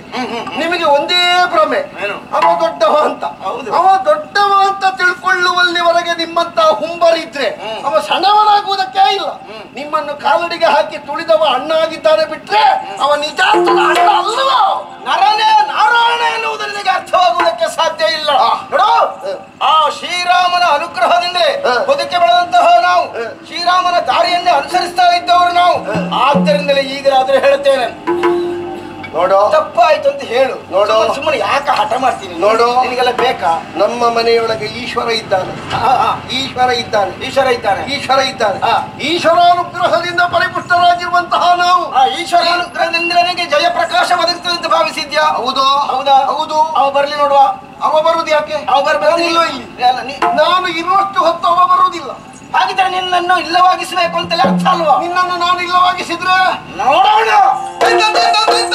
ನಿಮಗೆ ಒಂದೇ ಭ್ರಮೆ, ಅವ ದೊಡ್ಡವ ಅಂತ. ಅವ ದೊಡ್ಡವ ಅಂತ ತಿಳ್ಕೊಳ್ಳುವಲ್ಲಿವರೆಗೆ ನಿಮ್ಮಂತ ಹುಂಬರಿದ್ರೆ ಅವ ಸಣ್ಣವನಾಗುವುದಕ್ಕೆ ಇಲ್ಲ. ನಿಮ್ಮನ್ನು ಕಾಲಡಿಗೆ ಹಾಕಿ ತುಳಿದವ ಅಣ್ಣ ಆಗಿದ್ದಾನೆ ಬಿಟ್ರೆ ಅವ ನಿಜಾಂತದ ಅಣ್ಣ ಅಲ್ಲವ, ನರನೇ ನಾರಾಯಣ ಎನ್ನುವುದು ನಿನಗೆ ಅರ್ಥವಾಗುವುದಕ್ಕೆ ಸಾಧ್ಯ ಇಲ್ಲ. ಆ ಶ್ರೀರಾಮನ ಅನುಗ್ರಹದಿಂದಲೇ ಬದುಕಿ ಬೆಳೆದಂತಹ ನಾವು, ಶ್ರೀರಾಮನ ದಾರಿಯನ್ನೇ ಅನುಸರಿಸ್ತಾ ಇದ್ದವರು ನಾವು. ಆದ್ದರಿಂದಲೇ ಈಗಲಾದ್ರೂ ಹೇಳ್ತೇನೆ, ನೋಡು ತಪ್ಪಾಯ್ತು ಅಂತ ಹೇಳು. ನೋಡು, ಸುಮ್ಮನೆ ಯಾಕೆ ಹಠ ಮಾಡ್ತೀನಿ? ನೋಡು, ನಿನಗೆಲ್ಲ ಬೇಕಾ? ನಮ್ಮ ಮನೆಯೊಳಗೆ ಈಶ್ವರ ಇದ್ದಾನೆ, ಈಶ್ವರ ಇದ್ದಾನೆ, ಈಶ್ವರ ಇದ್ದಾನೆ, ಈಶ್ವರ ಇದ್ದಾನೆ. ಈಶ್ವರಾನುಗ್ರಹದಿಂದ ಪರಿಪುಷ್ಟರಾಗಿರುವಂತಹ ನಾವು, ಆ ಈಶ್ವರಾನುಗ್ರಹದಿಂದ ನನಗೆ ಜಯಪ್ರಕಾಶ ಬದುಕ್ತದೆ ಅಂತ ಭಾವಿಸಿದ್ಯಾ? ಹೌದು. ಹೌದಾ? ಹೌದು. ಅವ ಬರ್ಲಿ ನೋಡುವ. ಅವ ಬರುವುದು ಯಾಕೆ? ಅವ ಬರ್ಬೇಕಿಲ್ವ ಇಲ್ಲಿ? ನಾನು ಇರುವಷ್ಟು ಹೊತ್ತು ಅವ ಬರುವುದಿಲ್ಲ. ಹಾಗಿದ್ರೆ ನಿನ್ನನ್ನು ಇಲ್ಲವಾಗಿಸಬೇಕು ಅಂತಲೇ ಅರ್ಥ ಅಲ್ವಾ? ನಿನ್ನನ್ನು ನಾನು ಇಲ್ಲವಾಗಿಸಿದ್ರೆ ನೋಡೋಣ.